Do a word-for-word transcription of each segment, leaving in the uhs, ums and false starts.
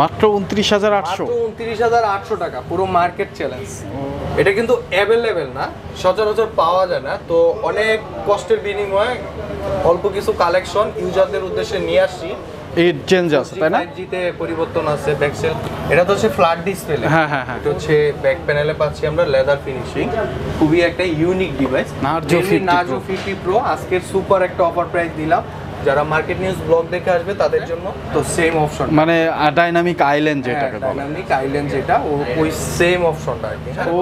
মাত্র উনত্রিশ হাজার আটশো উনত্রিশ হাজার আটশো টাকা পুরো মার্কেট চ্যালেঞ্জ। এটা কিন্তু অ্যাভেলেবেল না, সচরাচর পাওয়া যায় না, তো অনেক কষ্টের বিনিময়ে অল্প কিছু কালেকশন ইউজারদের উদ্দেশ্যে নিয়ে আসছি। এইট চেঞ্জ আছে তাই না, জিতে পরিবর্তন আছে ব্যাকসেল। এটা তো হচ্ছে ফ্ল্যাট ডিসপ্লে, হ্যাঁ হ্যাঁ হ্যাঁ, এটা হচ্ছে ব্যাক প্যানেলে পাচ্ছি আমরা লেদার ফিনিশিং, খুবই একটা ইউনিক ডিভাইস। নার্জো পঞ্চাশ প্রো আজকে সুপার একটা অফার প্রাইস দিলাম, যারা মার্কেট নিউজ ব্লগ দেখে আসবে তাদের জন্য তো সেম অপশন, মানে ডাইনামিক আইল্যান্ড যেটাকে বলে, ডাইনামিক আইল্যান্ড যেটা ওই সেম অপশনটা।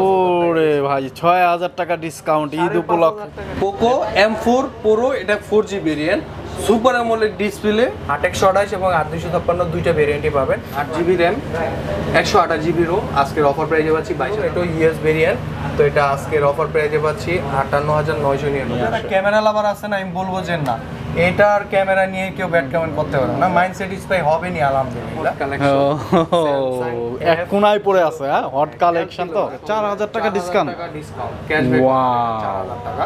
ওরে ভাই ছয় হাজার টাকা ডিসকাউন্ট ঈদ উপলক্ষে। Poco এম ফোর Pro এটা four G variant, super AMOLED display, আট একশো আঠাশ এবং আট দুই পাঁচ পাঁচ দুইটা ভেরিয়েন্টই পাবেন, আট জিবি RAM, একশো আঠাশ জিবি ROM। আজকের অফার প্রাইসে পাচ্ছি বাইশ হাজার, এটা ইউএস ভেরিয়েন্ট, তো এটা আজকের অফার প্রাইসে পাচ্ছি আটান্ন হাজার নয়শো নিরানব্বই। ক্যামেরা লাভার আছেন আমি বলবো যে না, এটার ক্যামেরা নিয়ে কেউ ব্যাড কমেন্ট করতে পারে না, মাইন্ড স্যাটিসফাই হবে না। আলহামদুলিল্লাহ কালেকশন এক কোণায় পড়ে আছে, হ্যাঁ হট কালেকশন। তো চার হাজার টাকা ডিসকাউন্ট, ক্যাশব্যাক চার হাজার টাকা,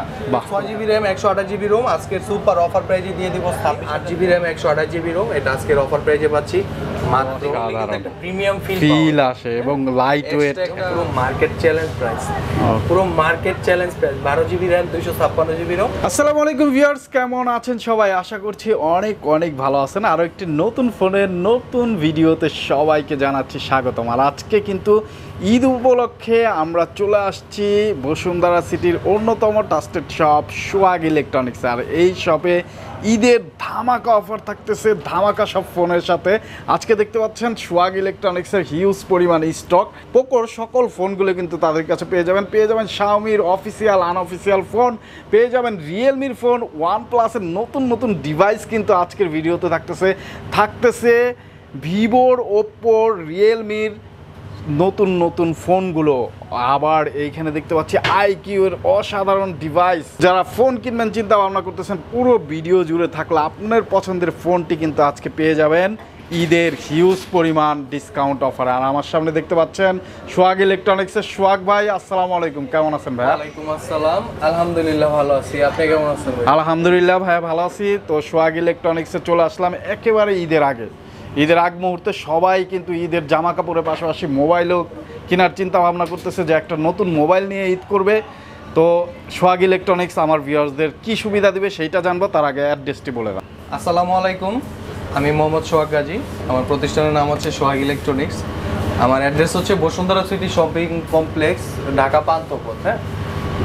ছয় জিবি RAM একশো আঠাশ জিবি ROM আজকের সুপার অফার প্রাইসে দিয়ে দিব। আট জিবি RAM একশো আঠাশ জিবি ROM এটা আজকের অফার প্রাইসে পাচ্ছি মাত্র একটা প্রিমিয়াম ফিল ফিল আসে এবং লাইটওয়েট, পুরো মার্কেট চ্যালেঞ্জ প্রাইস, পুরো মার্কেট চ্যালেঞ্জ প্রাইস। বারো জিবি RAM দুইশো ছাপ্পান্ন জিবি ROM। আসসালামু আলাইকুম ভিউয়ার্স, কেমন আছেন সবাই? আশা করছি অনেক অনেক ভালো আছেন। আরও একটি নতুন ফোনের নতুন ভিডিওতে সবাইকে জানাচ্ছি স্বাগতম। আর আজকে কিন্তু ঈদ উপলক্ষে আমরা চলে আসছি বসুন্ধরা সিটির অন্যতম ট্রাস্টেড শপ সোয়াগ ইলেকট্রনিক্স। আর এই শপে ঈদের ধামাকা অফার থাকতেছে, ধামাকা সব ফোনের সাথে। আজকে দেখতে পাচ্ছেন সোয়াগ ইলেকট্রনিক্সের হিউজ পরিমাণ স্টক। পোকোর সকল ফোনগুলো কিন্তু তাদের কাছে পেয়ে যাবেন, পেয়ে যাবেন শাওমির অফিসিয়াল আনঅফিসিয়াল ফোন, পেয়ে যাবেন রিয়েলমির ফোন, ওয়ান প্লাসের নতুন নতুন ডিভাইস কিন্তু আজকের ভিডিওতে থাকতেছে, থাকতেছে ভিভোর, ওপ্পোর, রিয়েলমির নতুন নতুন ফোনগুলো। আবার এইখানে দেখতে পাচ্ছি আইকিউ এর অসাধারণ ডিভাইস। যারা ফোন কিনবেন চিন্তা ভাবনা করতেছেন, পুরো ভিডিও জুড়ে থাকলে আপনার পছন্দের ফোনটি কিন্তু আজকে পেয়ে যাবেন ঈদের হিউজ পরিমাণ ডিসকাউন্ট অফার। আর আমার সামনে দেখতে পাচ্ছেন সোয়াগ ইলেকট্রনিক্সের সোয়াগ ভাই। আসসালামু আলাইকুম, কেমন আছেন ভাই? ওয়ালাইকুম আসসালাম, আলহামদুলিল্লাহ ভালো আছি, আপনি কেমন আছেন? আলহামদুলিল্লাহ ভাই ভালো আছি। তো সোয়াগ ইলেকট্রনিক্সে চলে আসলাম একেবারে ঈদের আগে, ঈদের আগ মুহূর্তে সবাই কিন্তু ঈদের জামা কাপড়ের পাশাপাশি মোবাইলও কেনার চিন্তা ভাবনা করতেছে, যে একটা নতুন মোবাইল নিয়ে ঈদ করবে। তো সোয়াগ ইলেকট্রনিক্স আমার ভিউয়ার্সদের কি সুবিধা দেবে সেইটা জানবো, তার আগে অ্যাড্রেসটি বলে দাও। আসসালামু আলাইকুম, আমি মোহাম্মদ সোহাগ কাজী, আমার প্রতিষ্ঠানের নাম হচ্ছে সোয়াগ ইলেকট্রনিক্স, আমার অ্যাড্রেস হচ্ছে Bashundhara city shopping complex, Dhaka Panthapath. হ্যাঁ,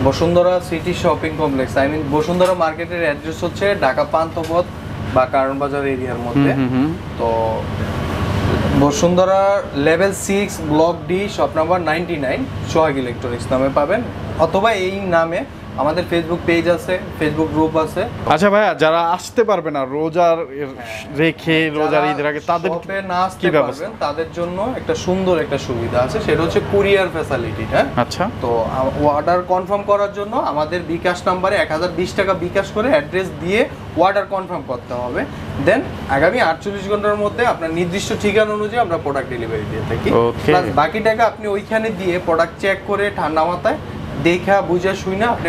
Bashundhara city shopping complex, I mean Bashundhara মার্কেটের অ্যাড্রেস হচ্ছে ঢাকা পান্থপথ বা কারণ বাজার এরিয়ার মধ্যে। তো Bashundhara level six block D, shop number ninety nine Sohag electronics নামে পাবেন, অথবা এই নামে আমাদের ফেসবুক পেজ আছে, ফেসবুক গ্রুপ আছে। আচ্ছা ভাইয়া, যারা আসতে পারবে না রোজার রেখে, রোজার ঈদের আগে, তাদের না আসতে পারবেন তাদের জন্য একটা সুন্দর একটা সুবিধা আছে, সেটা হচ্ছে কুরিয়ার ফ্যাসিলিটিটা। আচ্ছা, তো অর্ডার কনফার্ম করার জন্য আমাদের বিকাশ নাম্বারে এক হাজার বিশ টাকা বিকাশ করে অ্যাড্রেস দিয়ে অর্ডার কনফার্ম করতে হবে, দেন আগামী আটচল্লিশ ঘন্টার মধ্যে আপনার নির্দিষ্ট ঠিকানা অনুযায়ী আমরা প্রোডাক্ট ডেলিভারি দিয়ে থাকি। বাকি টাকা আপনি ওইখানে দিয়ে প্রোডাক্ট চেক করে ঠান্ডা মাথায় দেখা বুঝা শুই না আপনি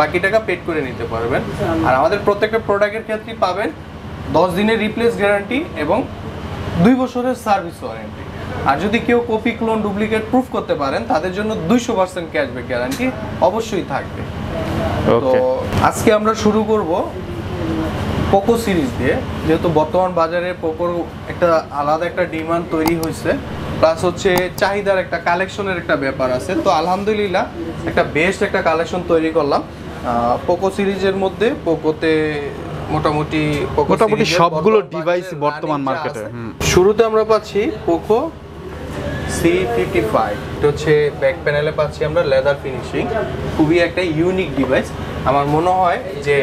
বাকি টাকা পেড করে নিতে পারবেন। আর আমাদের প্রত্যেকটা প্রোডাক্টের ক্ষেত্রে পাবেন দশ দিনের রিপ্লেস গ্যারান্টি এবং দুই বছরের সার্ভিস ওয়ারেন্টি। আর যদি কেউ কপি, ক্লোন, ডুপ্লিকেট প্রুফ করতে পারেন তাদের জন্য দুইশো পার্সেন্ট ক্যাশব্যাক গ্যারান্টি অবশ্যই থাকবে। তো আজকে আমরা শুরু করব পোকো সিরিজ দিয়ে, যেহেতু বর্তমান বাজারে পোকোর একটা আলাদা একটা ডিমান্ড তৈরি হয়েছে, প্লাস হচ্ছে চাহিদার একটা কালেকশনের একটা ব্যাপার আছে। তো আলহামদুলিল্লাহ একটা বেস্ট একটা কালেকশন তৈরি করলাম পোকো সিরিজের মধ্যে। পোকোতে মোটামুটি মোটামুটি সবগুলো ডিভাইস বর্তমান মার্কেটে। শুরুতে আমরা পাচ্ছি পোকো সি ফিফটি ফাইভ, এটা হচ্ছে ব্যাক প্যানেলে পাচ্ছি আমরা লেদার ফিনিশিং, খুবই একটা ইউনিক ডিভাইস। আমার মনে হয় যে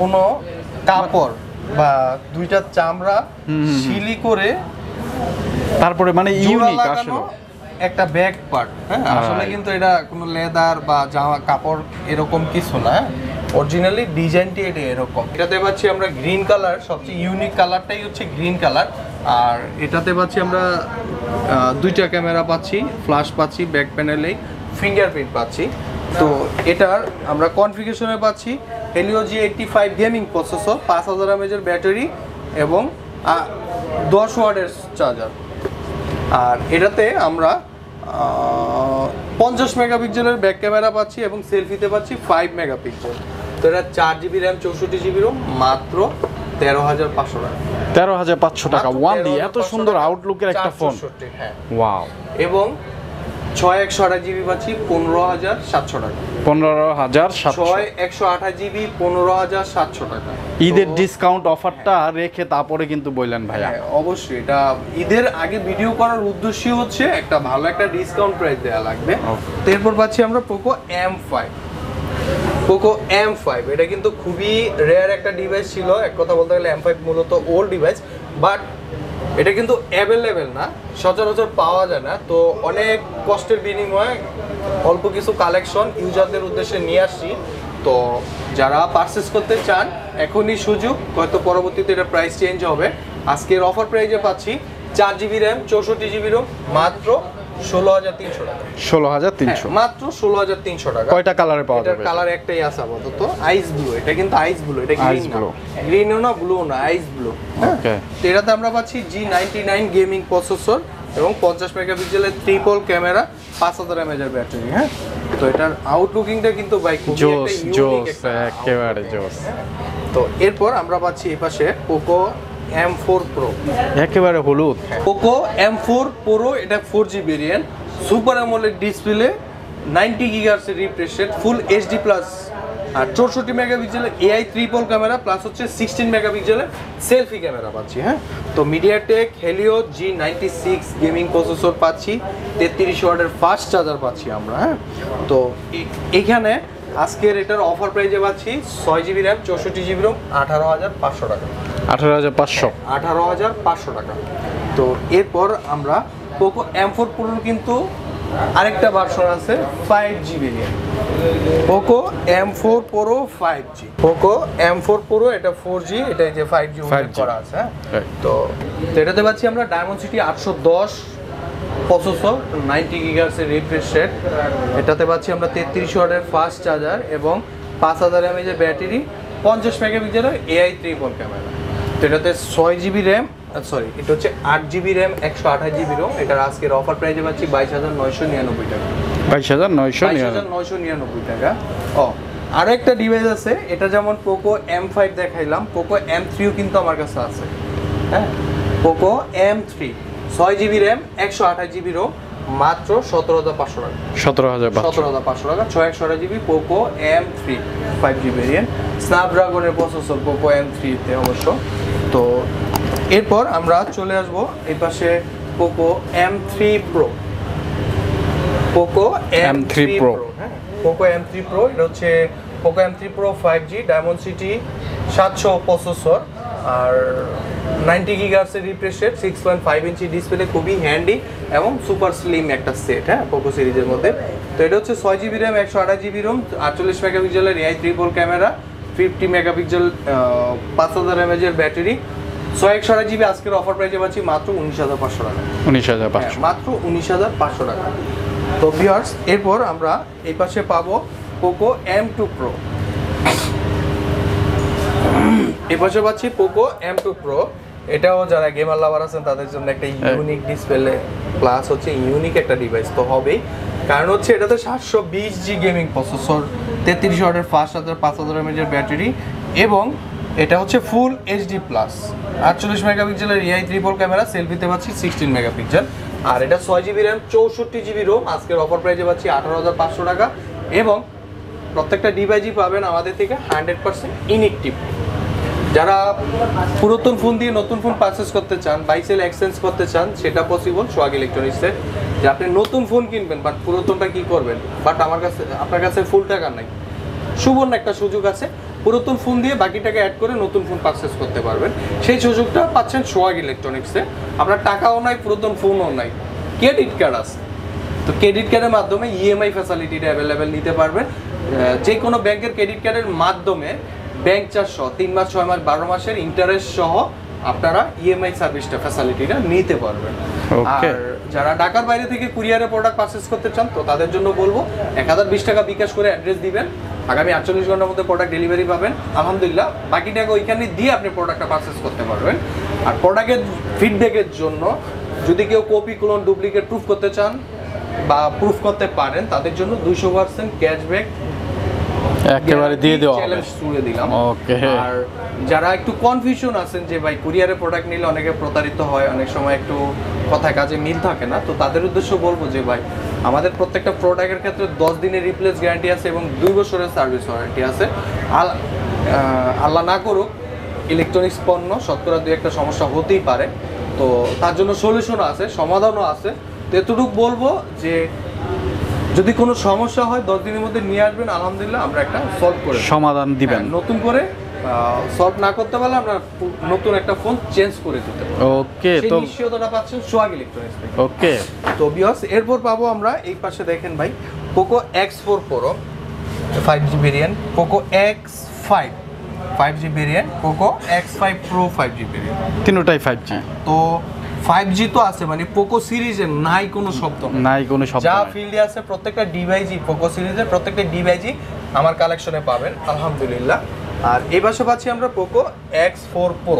কোনো কাপড় বা দুইটা চামড়া শিলি করে তারপরে মানে ইউনিক আসলে একটা ব্যাক পার্ট। হ্যাঁ, আসলে কিন্তু এটা কোনো লেদার বা জামা কাপড় এরকম কিছু না, অরিজিনালি ডিজাইনটি এটা এরকম। এটাতে পাচ্ছি আমরা গ্রিন কালার, সবচেয়ে ইউনিক কালারটাই হচ্ছে গ্রিন কালার। আর এটাতে পাচ্ছি আমরা দুইটা ক্যামেরা পাচ্ছি, ফ্ল্যাশ পাচ্ছি, ব্যাক প্যানেলেই ফিঙ্গারপ্রিন্ট পাচ্ছি। তো এটার আমরা কনফিগারেশনে পাচ্ছি Helio G eighty five gaming processor, পাঁচ হাজার এমএএইচ এর ব্যাটারি এবং দশ ওয়াটের চার্জার। আর এটাতে আমরা পঞ্চাশ মেগাপিক্সেলের ব্যাক ক্যামেরা পাচ্ছি এবং সেলফিতে পাচ্ছি ফাইভ মেগাপিক্সেল। তো এটা চার জিবি র্যাম চৌষট্টি জিবি রোম মাত্র তেরো হাজার পাঁচশো টাকা তেরো হাজার পাঁচশো টাকা ওয়ানলি এত সুন্দর আউটলুকের একটা ফোন। হ্যাঁ ওয়াও। এবং ছয় একশো আঠাশ জিবি পাচ্ছি পনেরো হাজার সাতশো টাকা পনেরো হাজার ছয় একশো আঠাশ জিবি পনেরো হাজার সাতশো টাকা। ঈদের ডিসকাউন্ট অফারটা রেখে তারপরে কিন্তু বললেন ভাইয়া। অবশ্যই এটা ঈদের আগে ভিডিও করার উদ্দেশ্যই হচ্ছে একটা ভালো একটা ডিসকাউন্ট প্রাইস দেওয়া লাগবে। এরপর পাচ্ছি আমরা Poco M five Poco M five এটা কিন্তু খুবই রেয়ার একটা ডিভাইস ছিল। এক কথা বলতে গেলে এম ফাইভ মূলত ওল্ড ডিভাইস, বাট এটা কিন্তু অ্যাভেলেবেল না, সচরাচর পাওয়া যায় না। তো অনেক কষ্টের বিনিময়ে অল্প কিছু কালেকশন ইউজারদের উদ্দেশ্যে নিয়ে আসছি। তো যারা পারচেস করতে চান এখনই সুযোগ, হয়তো পরবর্তীতে এটা প্রাইস চেঞ্জ হবে। আজকের অফার প্রাইসে পাচ্ছি চার জিবি র্যাম চৌষট্টি জিবি রোম মাত্র ষোলো হাজার তিনশো টাকা ষোলো হাজার তিনশো মাত্র ষোলো হাজার তিনশো টাকা। কয়টা কালারে পাওয়া যাবে? কালার একটাই আছে আপাতত, আইস ব্লু। এটা কিন্তু আইস ব্লু, এটা গ্রিন না, গ্রিনও না ব্লু না, আইস ব্লু। ওকে। এটাতে আমরা পাচ্ছি G ninety nine gaming processor এবং পঞ্চাশ মেগাপিক্সেলের ট্রিপল ক্যামেরা, পাঁচ হাজার এমএএইচ এর ব্যাটারি। হ্যাঁ তো এটার আউটলুকিংটা কিন্তু ভাই খুবই একটা ইউনিক একটা একেবারে জোস। তো এরপর আমরা পাচ্ছি এই পাশে পোকো এম ফোর Pro, একেবারে হলুদ Poco এম ফোর Pro। এটা four G variant, super AMOLED display, নব্বই গিগাহার্টজ এর refresh rate, full HD plus, আর চৌষট্টি মেগাপিক্সেলের এআই ট্রিপল ক্যামেরা প্লাস হচ্ছে সিক্সটিন মেগাপিক্সেলের সেলফি ক্যামেরা পাচ্ছি। হ্যাঁ তো MediaTek Helio G ninety six gaming processor পাচ্ছি, তেত্রিশ ওয়াটের ফাস্ট চার্জার পাচ্ছি আমরা। হ্যাঁ তো এখানে আজকের এটার অফার প্রাইসে পাচ্ছি ছয় জিবি র্যাম চৌষট্টি জিবি রোম আঠারো হাজার পাঁচশো টাকা আঠারো হাজার পাঁচশো আঠারো হাজার পাঁচশো টাকা। তো এরপর আমরা পোকো এম ফোর প্রোর কিন্তু আরেকটা ভার্সন আছে five G variant, Poco M four Pro five G Poco M four Pro এটা ফোর জি, এটা যে ফাইভ জি করা আছে। তো এটাতে পাচ্ছি আমরা ডায়মন্ড সিটি আটশো দশ প্রসেসর, নব্বই গিগাহার্টজ এর রিফ্রেশ রেট। এটাতে পাচ্ছি আমরা তেত্রিশ ওয়াটের ফাস্ট চার্জার এবং পাঁচ হাজার এমএএইচ এর ব্যাটারি, পঞ্চাশ মেগাপিক্সেলের এআই ট্রিপল ক্যামেরা। তো এটাতে ছয় জিবি র্যাম সরি এটা হচ্ছে আট জিবি র্যাম একশো আঠাশ জিবি রোম। এটার আজকের অফার প্রাইসে পাচ্ছি বাইশ হাজার নয়শো নিরানব্বই টাকা বাইশ হাজার নয়শো বাইশ হাজার নয়শো নিরানব্বই টাকা। ও আরও একটা ডিভাইস আছে, এটা যেমন পোকো এম ফাইভ দেখাইলাম, পোকো এম থ্রিও কিন্তু আমার কাছে আছে। হ্যাঁ পোকো এম থ্রি ছয় জিবি র্যাম একশো আঠাশ জিবি রোম মাত্র সতেরো হাজার পাঁচশো টাকা সতেরো হাজার সতেরো হাজার পাঁচশো টাকা। ছয় একশো আঠাশ GB Poco M three five G variant, স্ন্যাপড্রাগনের প্রসেসর পোকো এম থ্রিতে অবশ্য। তো এরপর আমরা চলে আসবো এই পাশে Poco M three Pro Poco M three Pro হ্যাঁ পোকো এম থ্রি প্রো এটা হচ্ছে Poco M three Pro five G, Dimensity সাতশো প্রসেসর, আর নব্বই গিগাহার্টজ এর refresh rate, six point five inch display, খুবই হ্যান্ডি এবং সুপার স্লিম একটা সেট। হ্যাঁ পোকো সিরিজের মধ্যে। তো এটা হচ্ছে ছয় জিবি র্যাম একশো আঠাশ জিবি রোম, আটচল্লিশ মেগাপিক্সেলের AI triple camera, fifty megapixel পাঁচ হাজার এমএএইচ এর ব্যাটারি, ছয় একশো আঠাশ জিবি। আজকের অফার প্রাইসে পাচ্ছি মাত্র উনিশ হাজার পাঁচশো টাকা উনিশ হাজার মাত্র উনিশ হাজার পাঁচশো টাকা। তো ভিউয়ার্স এরপর আমরা এই পাশে পাবো পোকো এম টু প্রো এই পাশে পাচ্ছি পোকো এম টু প্রো। এটাও যারা গেমার লাভার আছেন তাদের জন্য একটা ইউনিক ডিসপ্লে প্লাস হচ্ছে ইউনিক একটা ডিভাইস তো হবেই, কারণ হচ্ছে এটাতে সাতশো বিশ জি গেমিং প্রসেসর, তেত্রিশ ওয়াটের ফাস্ট চার্জার, পাঁচ হাজার এমএএইচ ব্যাটারি, এবং এটা হচ্ছে ফুল এইচডি প্লাস, আটচল্লিশ মেগাপিক্সেলের এআই ট্রিপল ক্যামেরা, সেলফিতে পাচ্ছি সিক্সটিন মেগাপিক্সেল, আর এটা ছয় জিবি র্যাম চৌষট্টি জিবি রোম। আজকের অফার প্রাইসে পাচ্ছি আঠারো হাজার পাঁচশো টাকা। এবং প্রত্যেকটা ডিভাইসই পাবেন আমাদের থেকে হান্ড্রেড পার্সেন্ট ইনএক্টিভ। যারা পুরাতন ফোন দিয়ে নতুন ফোন পারচেস করতে চান, বাই সেল এক্সচেঞ্জ করতে চান, সেটা পসিবল সোয়াগ ইলেকট্রনিক্সে। যে আপনি নতুন ফোন কিনবেন বাট পুরাতনটা কী করবেন, বাট আমার কাছে আপনার কাছে ফুল টাকা নাই, সুবর্ণ একটা সুযোগ আছে, পুরাতন ফোন দিয়ে বাকি টাকা অ্যাড করে নতুন ফোন পারচেস করতে পারবেন। সেই সুযোগটা পাচ্ছেন সোয়াগ ইলেকট্রনিক্সে। আপনার টাকাও নাই, পুরাতন ফোনও নাই, ক্রেডিট কার্ড আছে। তো ক্রেডিট কার্ডের মাধ্যমে ইএমআই ফ্যাসিলিটিটা অ্যাভেলেবেল নিতে পারবেন। যে কোনো ব্যাংকের ক্রেডিট কার্ডের মাধ্যমে ব্যাংক চার্জ সহ তিন মাস ছয় মাস বারো মাসের ইন্টারেস্ট সহ আপনারা ইএমআই সার্ভিসটা ফ্যাসিলিটিটা নিতে পারবেন। আর যারা ঢাকার বাইরে থেকে কুরিয়ারে প্রোডাক্ট পারচেস করতে চান, তো তাদের জন্য বলবো এক হাজার বিশ টাকা বিকাশ করে অ্যাড্রেস দিবেন, আগামী আটচল্লিশ ঘন্টার মধ্যে প্রোডাক্ট ডেলিভারি পাবেন আলহামদুলিল্লাহ। বাকি টাকা ওইখানে দিয়ে আপনি প্রোডাক্টটা পারচেস করতে পারবেন। আর প্রোডাক্টের ফিডব্যাকের জন্য যদি কেউ কপি ক্লোন ডুপ্লিকেট প্রুফ করতে চান বা প্রুফ করতে পারেন তাদের জন্য দুইশো পার্সেন্ট ক্যাশব্যাক একেবারে দিয়ে দেওয়া হবে, ছুড়ে দিলাম। ওকে, আর যারা একটু কনফিউশন আছেন যে ভাই কুরিয়ারে প্রোডাক্ট নিলে অনেকে প্রতারিত হয়, অনেক সময় একটু কথা কাজে মিল থাকে না, তো তাদের উদ্দেশ্য বলবো যে ভাই আমাদের প্রত্যেকটা প্রোডাক্টের ক্ষেত্রে দশ দিনের রিপ্লেস গ্যারান্টি আছে এবং দুই বছরের সার্ভিস ওয়ারেন্টি আছে। আল্লাহ না করুক ইলেকট্রনিক্স পণ্য শতকরা দুই একটা সমস্যা হতেই পারে, তো তার জন্য সলিউশনও আছে, সমাধানও আছে। তো এতটুকু বলবো যে যদি কোনো সমস্যা হয় দশ দিনের মধ্যে নিয়ে আসবেন, আলহামদুলিল্লাহ আমরা একটা সলভ করে সমাধান দিবেন, নতুন করে সলভ না করতে পারলে আমরা নতুন একটা ফোন চেঞ্জ করে দিতে পারি। ওকে, তো নিশ্চয়তা পাচ্ছেন সোয়াগ ইলেকট্রনিক্স থেকে। ওকে, তো ভিউয়ার্স এরপর পাবো আমরা এই পাশে দেখেন ভাই Poco X four Pro five G variant, Poco X five five G variant, Poco X five Pro five G variant, তিনটাই ফাইভ জি। তো ফাইভ জি তো আছে, মানে পোকো সিরিজে নাই কোনো শব্দ নাই, কোনো শব্দ যা ফিল্ডে আছে প্রত্যেকটা ডিভাইসই পোকো সিরিজের প্রত্যেকটা ডিভাইসই আমার কালেকশনে পাবেন আলহামদুলিল্লাহ। আর এই পাশে পাচ্ছি আমরা Poco X four Pro,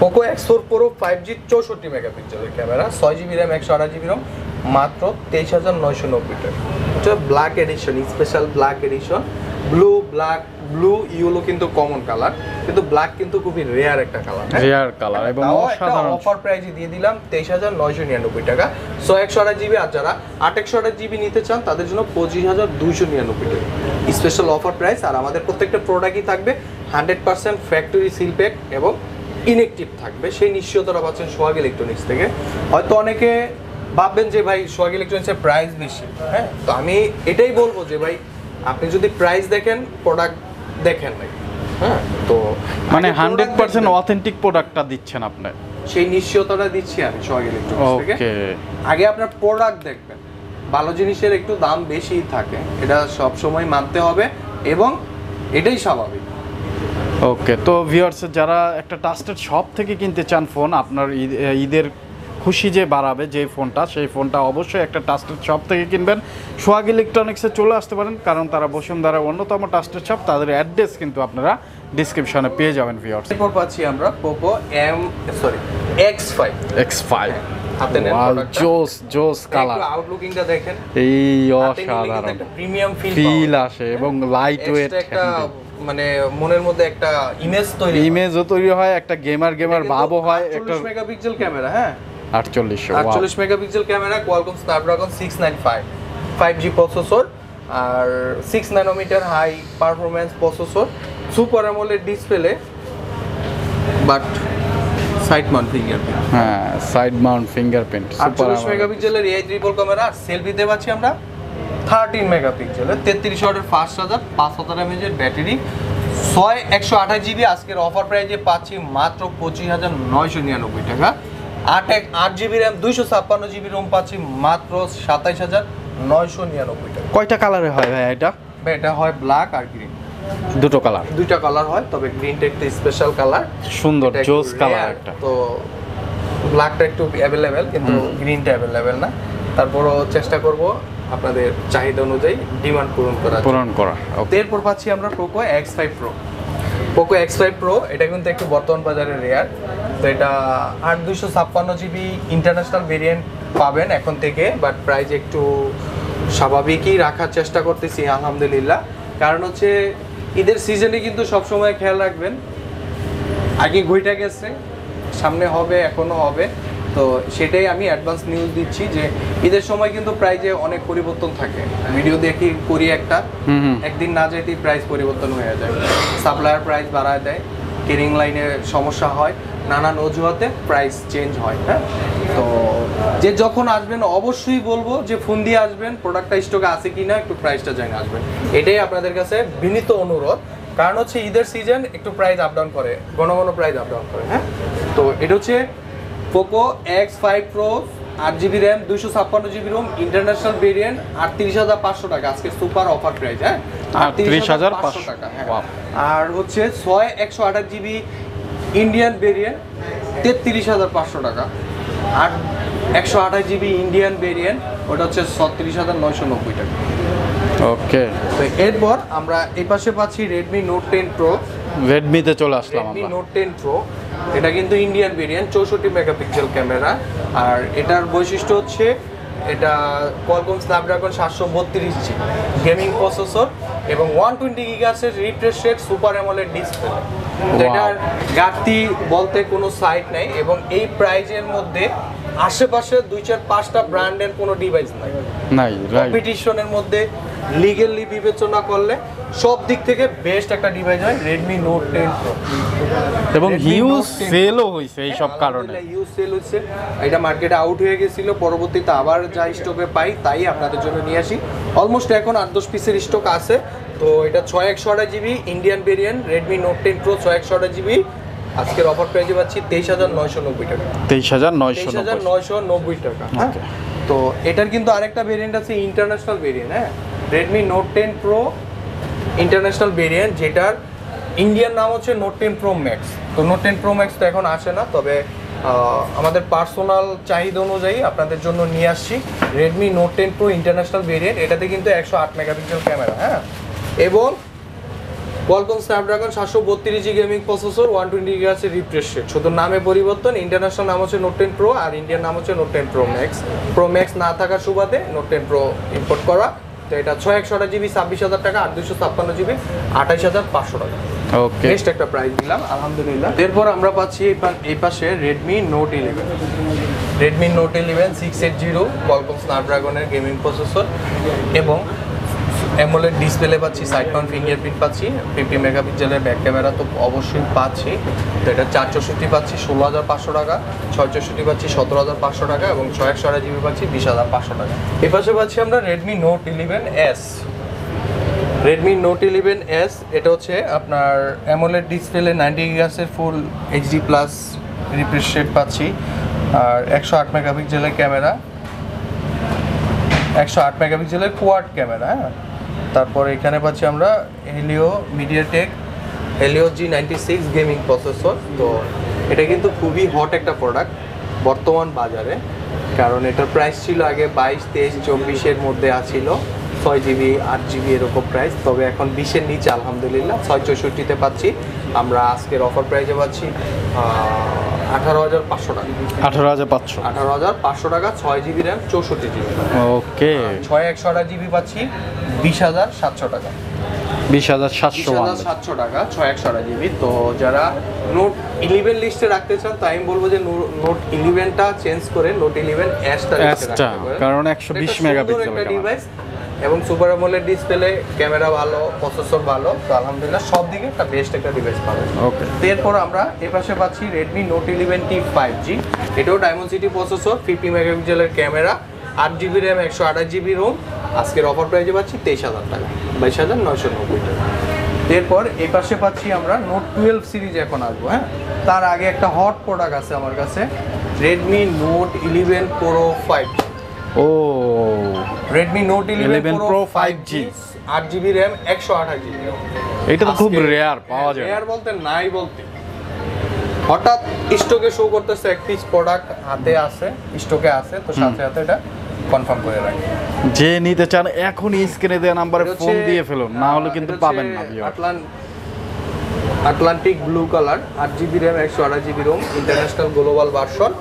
Poco X four Pro five G চৌষট্টি মেগাপিক্সেলের ক্যামেরা, সিক্স জিবি RAM একশো আঠাশ জিবি ROM, মাত্র তেইশ হাজার নয়শো নব্বই টাকা। এটা black edition, special black edition, blue black blue yellow কিন্তু কমন কালার, কিন্তু ব্ল্যাক কিন্তু খুবই রেয়ার একটা কালার, রেয়ার কালার এবং অসাধারণ অফার প্রাইসে দিয়ে দিলাম তেইশ হাজার নয়শো নিরানব্বই টাকা, একশো আঠাশ জিবি। আর যারা আট একশো আঠাশ জিবি নিতে চান তাদের জন্য পঁচিশ হাজার দুইশো নিরানব্বই টাকা স্পেশাল অফার প্রাইস। আর আমাদের প্রত্যেকটা প্রোডাক্টই থাকবে hundred percent factory seal pack এবং ইনঅ্যাক্টিভ থাকবে, সেই নিশ্চয়তাটা পাচ্ছেন সোয়াগ ইলেকট্রনিক্স থেকে। হয়তো অনেকে ভাববেন যে ভাই সোয়াগ ইলেকট্রনিক্সের প্রাইস বেশি, হ্যাঁ, তো আমি এটাই বলবো যে ভাই আপনি যদি প্রাইস দেখেন প্রোডাক্ট দেখেন ভাই, হ্যাঁ, তো মানে হান্ড্রেড পার্সেন্ট অথেন্টিক প্রোডাক্টটা দিচ্ছেন আপনার, সেই নিশ্চয়তাটা দিচ্ছি আমি সোয়াগ ইলেকট্রনিক্স থেকে। আগে আপনার প্রোডাক্ট দেখবেন, ভালো জিনিসের একটু দাম বেশি থাকে, এটা সবসময় মানতে হবে এবং এটাই স্বাভাবিক। ওকে, তো ভিউয়ার্স যারা একটা ট্রাস্টেড শপ থেকে কিনতে চান ফোন, আপনার ঈদের খুশি যে বাড়াবে যে ফোনটা, সেই ফোনটা অবশ্যই একটা ট্রাস্টেড শপ থেকে কিনবেন। সোয়াগ ইলেকট্রনিক্সে চলে আসতে পারেন, কারণ তারা বসুন্ধরা অন্যতম ট্রাস্টেড শপ, তাদের অ্যাড্রেস কিন্তু আপনারা ডিসক্রিপশনে পেয়ে যাবেন ভিউয়ার্স। এরপর পাচ্ছি আমরা Poco M sorry X five X five হাতে নেন প্রোডাক্টটা, জোস জোস কালার, আউটলুকিংটা দেখেন এই অসাধারণ প্রিমিয়াম ফিল ফিল আসে এবং লাইটওয়েট একটা মানে মনের মধ্যে একটা ইমেজ তৈরি ইমেজও তৈরি হয়, একটা গেমার গেমার ভাবও হয়। একটা চল্লিশ মেগাপিক্সেল ক্যামেরা, হ্যাঁ, আটচল্লিশ megapixel camera, Qualcomm Snapdragon six nine five five G processor আর six nanometer high performance processor, super AMOLED display but side mount fingerprint, হ্যাঁ সাইড মাউন্ট ফিঙ্গারপ্রিন্ট, আটচল্লিশ মেগাপিক্সেলের এআই ট্রিপল ক্যামেরা। সেলফিতে পাচ্ছি আমরা থার্টিন মেগাপিক্সেলের তেত্রিশ ওয়াটের ফাস্ট চার্জার, পাঁচ হাজার এমএএইচের ব্যাটারি, ছয় একশো আঠাশ জিবি। আজকের অফার প্রাইসে পাচ্ছি মাত্র পঁচিশ হাজার নয়শো নিরানব্বই টাকা। আট এক আট জিবি র্যাম, দুইশো ছাপ্পান্ন জিবি রোম পাচ্ছি মাত্র সাতাইশ হাজার নয়শো নিরানব্বই টাকা। কয়টা কালারে হয় ভাই এটা? ভাই এটা হয় ব্ল্যাক আর গ্রিন, দুটো কালার, দুইটা কালার হয়, তবে গ্রিনটা একটা স্পেশাল কালার, সুন্দর জোস কালার একটা, তো ব্ল্যাকটা একটু অ্যাভেলেবেল কিন্তু গ্রিনটা অ্যাভেলেবেল না, তারপরও চেষ্টা করব আপনাদের চাহিদা অনুযায়ী ডিমান্ড পূরণ করা পূরণ করা। এরপর পাচ্ছি আমরা Poco X five Pro Poco X five Pro এটা কিন্তু একটু বর্তমান বাজারে রেয়ার, তো এটা আট দুইশো ছাপ্পান্ন জিবি ইন্টারন্যাশনাল ভেরিয়েন্ট পাবেন এখন থেকে, বাট প্রাইস একটু স্বাভাবিকই রাখার চেষ্টা করতেছি আলহামদুলিল্লাহ। কারণ হচ্ছে ঈদের সিজনে কিন্তু সবসময় খেয়াল রাখবেন, আগে ঘুইটা গেছে, সামনে হবে, এখনও হবে, তো সেটাই আমি অ্যাডভান্স নিউজ দিচ্ছি যে ঈদের সময় কিন্তু প্রাইজে অনেক পরিবর্তন থাকে, ভিডিও দেখি করি একটা, একদিন না যেতেই প্রাইস পরিবর্তন হয়ে যায়, সাপ্লায়ার প্রাইস বাড়ায় দেয়, কেরিং লাইনে সমস্যা হয়, নানান অজুহাতে প্রাইস চেঞ্জ হয়। হ্যাঁ, তো যে যখন আসবেন অবশ্যই বলবো যে ফোন দিয়ে আসবেন, প্রোডাক্টটা স্টকে আছে কি না একটু প্রাইসটা জেনে আসবেন, এটাই আপনাদের কাছে বিনীত অনুরোধ। কারণ হচ্ছে ঈদের সিজন একটু প্রাইস আপডাউন করে, ঘন ঘন প্রাইস আপডাউন করে। হ্যাঁ, তো এটা হচ্ছে পোকো এক্স ফাইভ প্রো আট জিবি র্যাম, দুইশো ছাপ্পান্ন জিবি রোম, ইন্টারন্যাশনাল ভেরিয়েন্ট, আটত্রিশ হাজার পাঁচশো টাকা আজকে সুপার অফার প্রাইস। হ্যাঁ, আটত্রিশ হাজার পাঁচশো টাকা। আর হচ্ছে ছয় একশো আঠাশ জিবি ইন্ডিয়ান ভেরিয়েন্ট তেত্রিশ হাজার পাঁচশো টাকা, আট একশো আঠাশ জিবি ইন্ডিয়ান ভেরিয়েন্ট ওটা হচ্ছে ছত্রিশ হাজার নয়শো নব্বই টাকা। ওকে, তো এরপর আমরা এই পাশে পাচ্ছি রেডমি নোট টেন প্রো, রেডমিতে চলে আসলাম আমরা, রেডমি নোট টেন প্রো এটা কিন্তু ইন্ডিয়ান ভেরিয়েন্ট, চৌষট্টি মেগাপিক্সেল ক্যামেরা। আর এটার বৈশিষ্ট্য হচ্ছে এটা কোয়ালকম স্ন্যাপড্রাগন সাতশো বত্রিশ জি গেমিং প্রসেসর এবং ওয়ান টোয়েন্টি গিগাহার্টজের refresh rate, super AMOLED display, যেটার ঘাটতি বলতে কোনো সাইট নাই। এবং এই প্রাইজের মধ্যে আশেপাশে দুই চার পাঁচটা ব্র্যান্ডের কোনো ডিভাইস নাই নাই কম্পিটিশনের মধ্যে লিগ্যালি বিবেচনা করলে সব দিক থেকে বেস্ট একটা ডিভাইস হয় Redmi Note টেন Pro, এবং হিউজ সেলও হইছে এই সব কারণে। হিউজ সেল হইছে, এটা মার্কেটে আউট হয়ে গিয়েছিল, পরবর্তীতে আবার যা স্টকে পাই তাই আপনাদের জন্য নিয়ে আসি। অলমোস্ট এখন আট দশ পিসের স্টক আছে। তো এটা ছয় একশো আঠাশ GB Indian variant Redmi Note ten Pro ছয় একশো আঠাশ জিবি আজকের অফার প্রাইসে পাচ্ছি তেইশ হাজার নয়শো নব্বই টাকা তেইশ হাজার নয়শো নব্বই টাকা। তো এটার কিন্তু আরেকটা ভেরিয়েন্ট আছে ইন্টারন্যাশনাল ভেরিয়েন্ট, হ্যাঁ Redmi Note ten Pro international variant, যেটার ইন্ডিয়ান নাম হচ্ছে Note টেন Pro Max। তো Note টেন Pro Max তো এখন আসে না, তবে আমাদের পার্সোনাল চাহিদা অনুযায়ী আপনাদের জন্য নিয়ে আসছি Redmi Note ten Pro international variant. এটাতে কিন্তু একশো আট মেগাপিক্সেল ক্যামেরা, হ্যাঁ, এবং কোয়ালকম স্ন্যাপড্রাগন সাতশো বত্রিশ G gaming processor, one twenty গিগাহার্টজের রিফ্রেশ রেট। শুধু নামে পরিবর্তন, ইন্টারন্যাশনাল নাম হচ্ছে Note টেন Pro আর ইন্ডিয়ান নাম হচ্ছে Note ten Pro Max। Pro Max না থাকার সুবাদে Note টেন Pro ইম্পোর্ট করা। তো এটা ছয় একশো আঠাশ জিবি ছাব্বিশ হাজার টাকা, আট দুশো ছাপ্পান্ন জিবি আঠাশ হাজার পাঁচশো টাকা। ওকে, বেস্ট একটা প্রাইস দিলাম আলহামদুলিল্লাহ। এরপর আমরা পাচ্ছি এই পাশে Redmi Note eleven Redmi Note eleven six eight zero Qualcomm স্ন্যাপড্রাগনের গেমিং প্রসেসর এবং অ্যামোলেড ডিসপ্লে পাচ্ছি, সাইড মাউন্ট ফিঙ্গারপ্রিন্ট পাচ্ছি, ফিফটি মেগাপিক্সেলের ব্যাক ক্যামেরা তো অবশ্যই পাচ্ছি। তো এটা চার চৌষট্টি পাচ্ছি ষোলো হাজার পাঁচশো টাকা, ছয় চৌষট্টি পাচ্ছি সতেরো হাজার পাঁচশো টাকা এবং ছয় একশো আড়াই জিবি পাচ্ছি বিশ হাজার পাঁচশো টাকা। এর পাশে পাচ্ছি আমরা Redmi Note eleven S Redmi Note eleven S. এটা হচ্ছে আপনার অ্যামোলেড ডিসপ্লে, নাইনটি গিগাহার্টজের full HD plus refresh rate পাচ্ছি, আর একশো আট মেগাপিক্সেলের ক্যামেরা, একশো আট মেগাপিক্সেলের কোয়াড ক্যামেরা, হ্যাঁ। তারপর এখানে পাচ্ছি আমরা Helio MediaTek Helio G ninety six gaming processor. তো এটা কিন্তু খুবই হট একটা প্রোডাক্ট বর্তমান বাজারে, কারণ এটার প্রাইস ছিল আগে বাইশ তেইশ চব্বিশের মধ্যে আছিল, ছয় জিবি আট জিবি এরকম প্রাইস। তবে এখন বিশের নিচে আলহামদুলিল্লাহ, ছয় চৌষট্টিতে পাচ্ছি আমরা আজকের অফার প্রাইসে পাচ্ছি আঠারো হাজার পাঁচশো টাকা আঠারো হাজার পাঁচশো আঠারো হাজার পাঁচশো টাকা, ছয় জিবি র্যাম চৌষট্টি জিবি ওকে ছয় একশো আঠাশ জিবি পাচ্ছি বিশ হাজার সাতশো টাকা বিশ হাজার সাতশো সাতশো টাকা ছয় একশো আঠাশ জিবি। তো যারা নোট ইলেভেন লিস্টে রাখতে চান, তাই আমি বলবো যে নোট ইলেভেনটা চেঞ্জ করে নোট ইলেভেন এসটা রাখতে হবে, কারণ একশো বিশ মেগাপিক্সেলের ডিভাইস এবং সুপার অ্যামোলেড ডিসপ্লে, ক্যামেরা ভালো, প্রসেসর ভালো। তো আলহামদুলিল্লাহ সব দিকে একটা বেস্ট একটা ডিভাইস পাবেন। ওকে, এরপর আমরা এর পাশে পাচ্ছি Redmi Note eleven T five G. এটাও ডায়মন্ড সিটি প্রসেসর, ফিফটি মেগাপিক্সেলের ক্যামেরা, আট জিবি র্যাম, একশো আঠাশ জিবি রোম। আজকের অফার প্রাইসে পাচ্ছি তেইশ হাজার টাকা বাইশ হাজার নয়শো নব্বই টাকা। এরপর এই পাশে পাচ্ছি আমরা Note টুয়েলভ সিরিজ এখন আসবো, হ্যাঁ। তার আগে একটা হট প্রোডাক্ট আছে আমার কাছে Redmi Note eleven Pro five G. ও Redmi Note eleven Pro five G eight GB RAM একশো আঠাশ জিবি, এটা তো খুব রেয়ার পাওয়া যায়, রেয়ার বলতে নাই বলতে হঠাৎ স্টকে শো করতেছে। এক পিস প্রোডাক্ট হাতে আছে, স্টকে আছে, তো সাথে সাথে এটা কনফার্ম করে রাখি। যে নিতে চান এখন স্ক্রিনে দেওয়া নম্বরে ফোন দিয়ে ফেলুন, না হলে কিন্তু পাবেন না। Atlantic blue colour, eight GB RAM একশো আঠাশ GB ROM, international global version.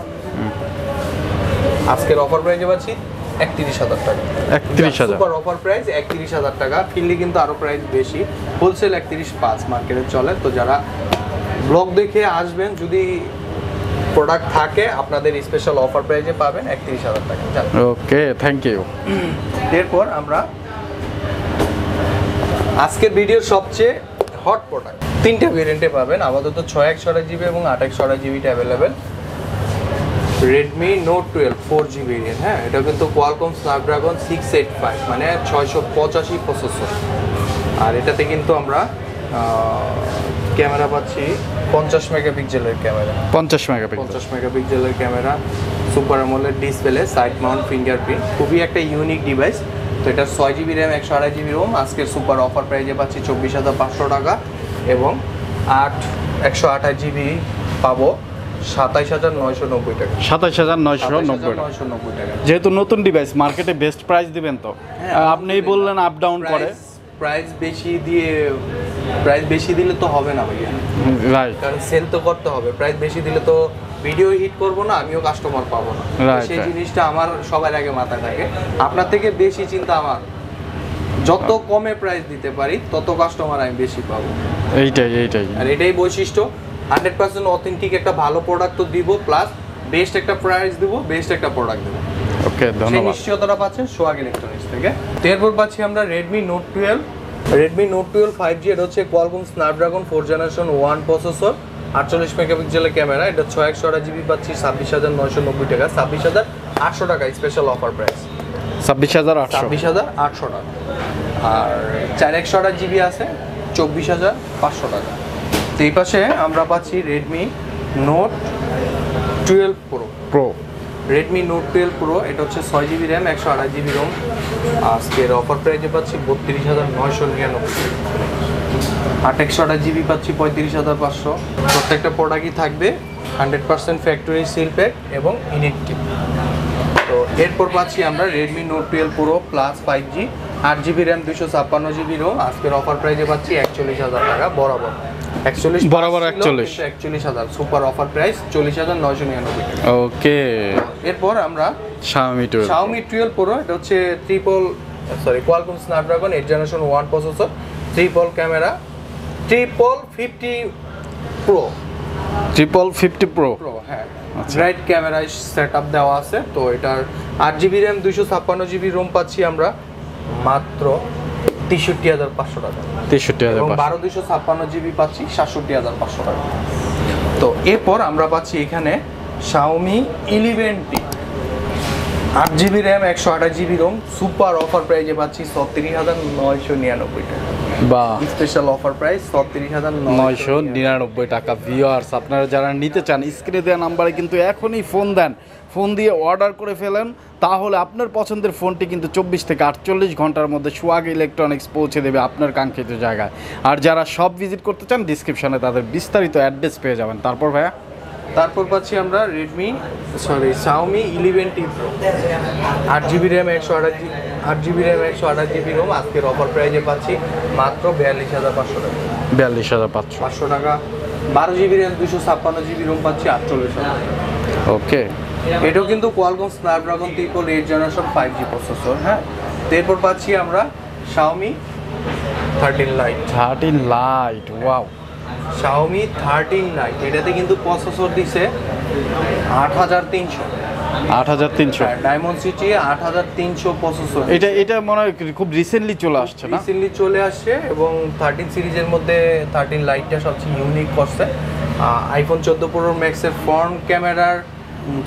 আজকের অফার প্রাইসে পাচ্ছি একত্রিশ হাজার টাকা একত্রিশ হাজার সুপার অফার প্রাইস একত্রিশ হাজার টাকা। কিনলে কিন্তু আরও প্রাইস বেশি, হোলসেল একত্রিশ পাঁচ মার্কেটে চলে। তো যারা ব্লগ দেখে আসবেন, যদি প্রোডাক্ট থাকে আপনাদের স্পেশাল অফার প্রাইসে পাবেন একত্রিশ হাজার টাকা। Okay, thank you. এরপর আমরা আজকের ভিডিওর সবচেয়ে হট প্রোডাক্ট তিনটে ভেরিয়েন্টে পাবেন আপাতত, ছয় একশো আঠাশ জিবি এবং আট একশো আঠাশ জিবিটা available. Redmi Note twelve four G variant, হ্যাঁ। এটা কিন্তু Qualcomm Snapdragon six eight five মানে ছয়শো পঁচাশি প্রসেসর, আর এটাতে কিন্তু আমরা ক্যামেরা পাচ্ছি পঞ্চাশ মেগাপিক্সেলের ক্যামেরা, পঞ্চাশ মেগাপিক্সেল পঞ্চাশ মেগাপিক্সেলের camera, super AMOLED display, side mount fingerprint, খুবই একটা ইউনিক ডিভাইস। তো এটা ছয় জিবি র্যাম একশো আড়াই জিবি রোম, আজকের সুপার অফার প্রাইসে পাচ্ছি চব্বিশ হাজার পাঁচশো টাকা, এবং আট একশো আঠাশ জিবি পাবো সাতাইশ হাজার নয়শো নব্বই টাকা সাতাইশ হাজার নয়শো নব্বই টাকা। যেহেতু নতুন ডিভাইস মার্কেটে বেস্ট প্রাইস দিবেন, তো আপনি বললেন আপ ডাউন করে প্রাইস বেশি দিয়ে প্রাইস বেশি দিলে তো হবে না ভাইয়া, রাইট? কারণ সেল তো করতে হবে। প্রাইস বেশি দিলে তো ভিডিও হিট করবো না, আমিও কাস্টমার পাবো না। সেই জিনিসটা আমার সবার আগে মাথায় থাকে। আপনার থেকে বেশি চিন্তা আমার, যত কমে প্রাইস দিতে পারি তত কাস্টমার আমি বেশি পাবো, এইটাই এইটাই আর এটাই বৈশিষ্ট্য। হান্ড্রেড পার্সেন্ট অথেন্টিক একটা ভালো প্রোডাক্ট তো দিব, প্লাস বেস্ট একটা প্রাইস দিব, বেস্ট একটা প্রোডাক্ট দেবো। ওকে, ধন্যবাদ। নিশ্চয়তা পাচ্ছেন সোয়াগ ইলেকট্রনিক্স থেকে। এরপর পাচ্ছি আমরা Redmi note twelve Redmi note twelve five G. এটা হচ্ছে Qualcomm Snapdragon four generation one processor, আটচল্লিশ মেগাপিক্সেলের ক্যামেরা। এটা ছয় একশো আঠাশ জিবি পাচ্ছি ছাব্বিশ হাজার নয়শো নব্বই টাকা, ছাব্বিশ হাজার আটশো টাকা স্পেশাল অফার প্রাইস, ছাব্বিশ হাজার ছাব্বিশ হাজার আটশো টাকা। আর চার একশো আঠাশ জিবি আছে চব্বিশ হাজার পাঁচশো টাকা। তো এই পাশে আমরা পাচ্ছি Redmi note twelve pro pro Redmi note twelve pro. এটা হচ্ছে ছয় জিবি র্যাম, একশো আঠাশ জিবি রোম। আজকের অফার প্রাইসে পাচ্ছি বত্রিশ হাজার নয়শো নিরানব্বই, আট একশো আঠাশ জিবি পাচ্ছি পঁয়ত্রিশ হাজার পাঁচশো। প্রত্যেকটা প্রোডাক্টই থাকবে hundred percent factory seal pack এবং ইনেকটিভ। তো এরপর পাচ্ছি আমরা Redmi note twelve pro plus five G, আট জিবি র্যাম, দুশো ছাপ্পান্ন জিবি রোম। আজকের অফার প্রাইসে পাচ্ছি একচল্লিশ হাজার টাকা বরাবর, একচল্লিশ বরাবর একচল্লিশ একচল্লিশ হাজার সুপার অফার প্রাইস চল্লিশ হাজার নয়শো নিরানব্বই টাকা। ওকে, এরপর আমরা Xiaomi twelve Xiaomi twelve pro. এটা হচ্ছে triple sorry Qualcomm Snapdragon eight generation one processor, triple camera, triple fifty pro triple fifty pro pro হ্যাঁ, রাইট ক্যামেরা সেট আপ দেওয়া আছে। তো এটার আট জিবি র্যাম, দুশো ছাপ্পান্ন জিবি রোম পাচ্ছি আমরা মাত্র তেষট্টি হাজার পাঁচশো টাকা, তেষট্টি হাজার বারো দুশো ছাপ্পান্ন জিবি পাচ্ছি সাতষট্টি হাজার পাঁচশো টাকা। তো এরপর আমরা পাচ্ছি এখানে শাওমি ইলেভেনটি, আট জিবি র্যাম, একশো আঠাশ জিবি রোম, সুপার অফার প্রাইসে পাচ্ছি ছত্রিশ হাজার নয়শো নিরানব্বই টাকা। বা স্পেশাল অফার প্রাইস ছত্রিশ হাজার নয়শো নিরানব্বই টাকা। ভিউয়ার্স, আপনারা যারা নিতে চান স্ক্রিনে দেওয়া নাম্বারে কিন্তু এখনই ফোন দেন, ফোন দিয়ে অর্ডার করে ফেলেন, তাহলে আপনার পছন্দের ফোনটি কিন্তু চব্বিশ থেকে আটচল্লিশ ঘন্টার মধ্যে সোয়াগ ইলেকট্রনিক্স পৌঁছে দেবে আপনার কাঙ্ক্ষিত জায়গায়। আর যারা সব ভিজিট করতে চান ডিসক্রিপশানে তাদের বিস্তারিত অ্যাড্রেস পেয়ে যাবেন। তারপর ভাইয়া তারপর পাচ্ছি আমরা Redmi sorry Xiaomi eleven T pro, আট জিবি র্যাম, একশো আঠাশ জিবি আট জিবি র্যাম একশো আঠাশ জিবি রোম। আজকের অফার প্রাইসে পাচ্ছি মাত্র বিয়াল্লিশ হাজার পাঁচশো টাকা, বিয়াল্লিশ হাজার পাঁচশো পাঁচশো টাকা। বারো জিবি র্যাম, দুশো ছাপ্পান্ন জিবি রোম পাচ্ছি আটচল্লিশ হাজার। ওকে, এটাও কিন্তু Qualcomm Snapdragon triple eight generation five G processor. হ্যাঁ, এরপর পাচ্ছি আমরা Xiaomi thirteen lite thirteen lite wow Xiaomi thirteen lite. এটাতে কিন্তু প্রসেসর দিছে আট হাজার তিনশো আট হাজার তিনশো ডায়মন্ড সিটি আট হাজার তিনশো প্রসেসর। এটা এটা মনে হয় খুব রিসেন্টলি চলে আসছে না রিসেন্টলি চলে আসছে এবং থার্টিন সিরিজের মধ্যে থার্টিন লাইটটা সবচেয়ে ইউনিক করছে। আইফোন চোদ্দো প্রো ম্যাক্সের ফ্রন্ট ক্যামেরার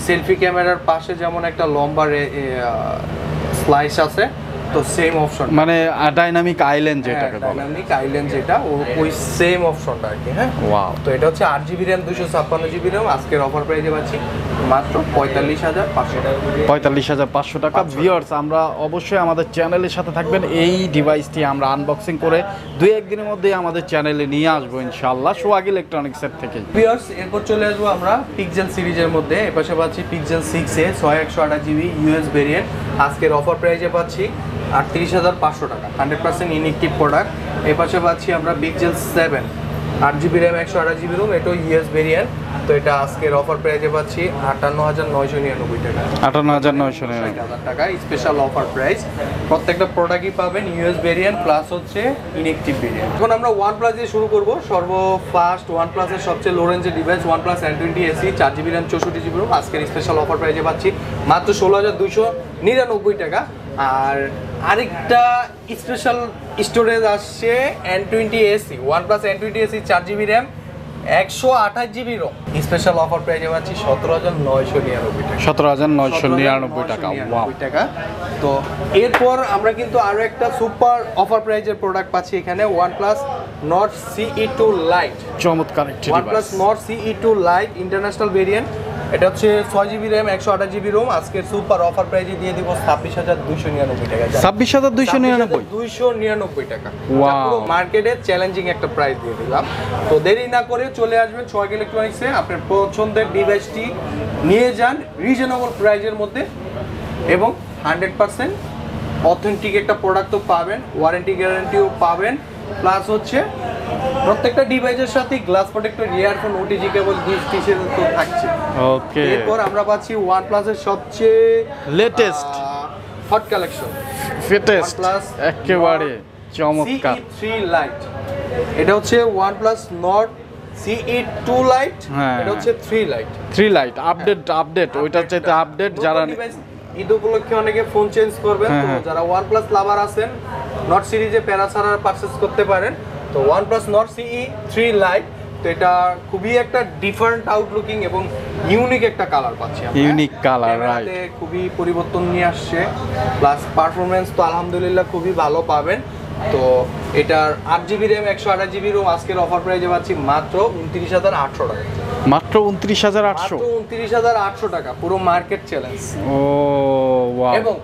সেলফি ক্যামেরার পাশে যেমন একটা লম্বা স্লাইস আছে, তো সেম অপশন মানে ডাইনামিক আইল্যান্ড যেটাকে বলে, ডাইনামিক আইল্যান্ড যেটা ওই সেম অপশনটা আর কি। হ্যাঁ, ওয়াও। তো এটা হচ্ছে আট জিবি র্যাম, দুশো ছাপ্পান্ন জিবি র্যাম। আজকের অফার প্রাইসে পাচ্ছি মাত্র পঁয়তাল্লিশ হাজার পাঁচশো টাকা, পঁয়তাল্লিশ হাজার পাঁচশো টাকা। ভিউয়ার্স, আমরা অবশ্যই আমাদের চ্যানেলের সাথে থাকবেন। এই ডিভাইসটি আমরা আনবক্সিং করে দুই একদিনের মধ্যেই আমাদের চ্যানেলে নিয়ে আসবো ইনশাআল্লাহ, সোয়াগ ইলেকট্রনিক্সের থেকে। ভিউয়ার্স, এরপর চলে আসবো আমরা পিক্সেল সিরিজের মধ্যে। এপাশে পাচ্ছি পিক্সেল সিক্স এ ছয় একশো আঠাশ জিবি ইউএস ভেরিয়েন্ট। আজকের অফার প্রাইসে পাচ্ছি আটত্রিশ হাজার পাঁচশো টাকা, হান্ড্রেড পার্সেন্ট ইনএক্টিভ প্রোডাক্ট। এর পাশে পাচ্ছি আমরা পিক্সেল সেভেন, আট জিবি র্যাম, একশো আঠাশ জিবি রোম। এটাও ইউএস ভেরিয়েন্ট। তো এটা আজকের অফার প্রাইসে পাচ্ছি আটান্ন হাজার নয়শো নিরানব্বই টাকা, আটান্ন হাজার নয়শো নিরানব্বই হাজার টাকা স্পেশাল অফার প্রাইস। প্রত্যেকটা প্রোডাক্টই পাবেন ইউএস ভেরিয়েন্ট প্লাস হচ্ছে ইনএক্টিভ ভেরিয়েন্ট। এখন আমরা ওয়ান প্লাস দিয়ে শুরু করবো। সর্ব ফার্স্ট ওয়ান প্লাসের সবচেয়ে লো রেঞ্জের device one plus N twenty SE, চার জিবি র্যাম, চৌষট্টি জিবি রোম। আজকের স্পেশাল অফার প্রাইসে পাচ্ছি মাত্র ষোলো হাজার দুশো নিরানব্বই টাকা। আর আরেকটা স্পেশাল স্টোরেজ আসছে N twenty SE one plus N twenty SE, চার জিবি র্যাম, একশো আঠাশ জিবি রোম। স্পেশাল অফার প্রাইসে পাচ্ছি সতেরো হাজার নয়শো নিরানব্বই টাকা, সতেরো হাজার নয়শো নিরানব্বই টাকা টাকা তো এরপর আমরা কিন্তু আরও একটা সুপার অফার প্রাইজের প্রোডাক্ট পাচ্ছি এখানে, one plus Nord CE two lite. চমৎকার one plus Nord CE two lite international variant. এটা হচ্ছে ছয় জিবি র্যাম, একশো আঠাশ জিবি রোম। আজকের সুপার অফার প্রাইসে দিয়ে দিব ছাব্বিশ হাজার দুশো নিরানব্বই টাকা, ছাব্বিশ হাজার দুশো নিরানব্বই দুশো নিরানব্বই টাকা মার্কেটে চ্যালেঞ্জিং একটা প্রাইস দিয়ে দিলাম। তো দেরি না করে চলে আসবেন সোয়াগ ইলেকট্রনিক্সে, আপনার পছন্দের ডিভাইসটি নিয়ে যান রিজনেবল প্রাইসের মধ্যে এবং হান্ড্রেড পার্সেন্ট অথেন্টিক একটা প্রোডাক্টও পাবেন, ওয়ারেন্টি গ্যারান্টিও পাবেন, প্লাস হচ্ছে প্রত্যেকটা ডিভাইসের সাথে glass protector, earphone, OTG cable gift হিসেবে তো থাকছে। ওকে, এরপর আমরা পাচ্ছি OnePlus এর সবচেয়ে লেটেস্ট হট কালেকশন, ফিটেস্ট একেবারে চমৎকার সি থ্রি লাইট। এটা হচ্ছে OnePlus Nord C two lite, এটা হচ্ছে three lite. Three lite update update ওইটা চাইতে আপডেট। যারা ঈদ উপলক্ষে অনেকে ফোন চেঞ্জ করবেন, তো যারা OnePlus লাভার আছেন Nord সিরিজে প্যারাসারার পারচেজ করতে পারেন। তো OnePlus Nord C three Lite, তো এটা খুবই একটা ডিফারেন্ট আউটলুকিং এবং ইউনিক একটা কালার পাচ্ছি আমরা। ইউনিক কালার, রাইট, খুবই পরিবর্তন নিয়ে আসছে। প্লাস পারফরম্যান্স তো আলহামদুলিল্লাহ খুবই ভালো পাবেন। তো এটার আট জিবি RAM একশো আঠাশ জিবি ROM আজকের অফার প্রাইসে পাচ্ছি মাত্র উনত্রিশ হাজার আটশো টাকা। মাত্র উনত্রিশ হাজার আটশো, উনত্রিশ হাজার আটশো টাকা, পুরো মার্কেট চ্যালেঞ্জ। ও ওয়াও। এবং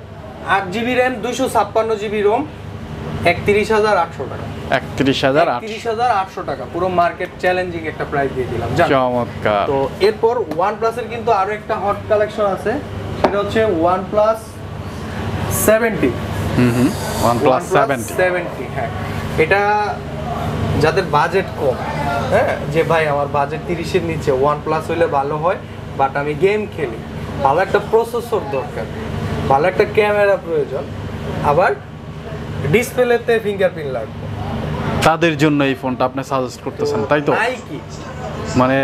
আট জিবি RAM দুইশো ছাপ্পান্ন জিবি ROM একত্রিশ হাজার আটশো টাকা, একত্রিশ হাজার আটশো টাকা, পুরো মার্কেট চ্যালেঞ্জিং একটা প্রাইস দিয়ে দিলাম। চমৎকার। তো এরপর OnePlus এর কিন্তু আরো একটা হট কালেকশন আছে, সেটা হচ্ছে OnePlus সেভেন্টি। হুম হুম, OnePlus সেভেন্টি, হ্যাঁ। এটা যাদের বাজেট কম, হ্যাঁ, যে ভাই আমার বাজেট তিরিশ এর নিচে OnePlus হইলে ভালো হয়, বাট আমি গেম খেলি, ভালো একটা প্রসেসর দরকার, ভালো একটা ক্যামেরা প্রয়োজন, আবার ডিসপ্লেতে ফিঙ্গারপ্রিন্ট লাগবে, তাদের জন্য এই ফোনটা আপনি সাজেস্ট করতেছেন, তাই তো? মানে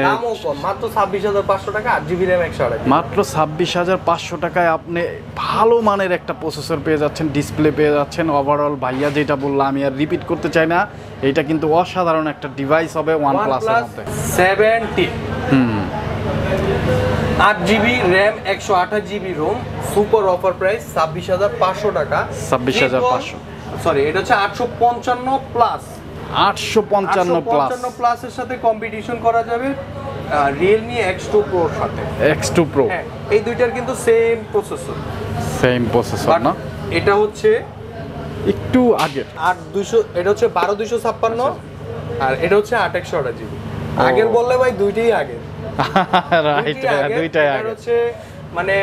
মাত্র ছাব্বিশ হাজার পাঁচশো টাকা, আট জিবি RAM একশো আঠাশ জিবি, মাত্র ছাব্বিশ হাজার পাঁচশো টাকায় আপনি ভালো মানের একটা প্রসেসর পেয়ে যাচ্ছেন, ডিসপ্লে পেয়ে যাচ্ছেন। ওভারঅল ভাইয়া যেটা বললাম আমি আর রিপিট করতে চাই না, এটা কিন্তু অসাধারণ একটা ডিভাইস হবে OnePlus এর মধ্যে। সেভেন্টি হুম, আট জিবি RAM একশো আঠাশ GB ROM, super offer price ছাব্বিশ হাজার পাঁচশো টাকা। ছাব্বিশ হাজার পাঁচশো, সরি, এটা হচ্ছে আটশো পঞ্চান্ন প্লাস, আটশো পঞ্চান্ন প্লাস, আটশো পঞ্চান্ন প্লাস এর সাথে কম্পিটিশন করা যাবে Realme এক্স টু Pro এর সাথে। এক্স টু Pro, এই দুইটার কিন্তু সেম প্রসেসর, সেম প্রসেসর না, এটা হচ্ছে একটু আগে আট দুইশো, এটা হচ্ছে বারো দুইশো ছাপ্পান্ন আর এটা হচ্ছে আট একশো আঠাশ জিবি। আগের বললে ভাই দুইটাই আগে, রাইট, দুইটাই আগে। এটা হচ্ছে মানে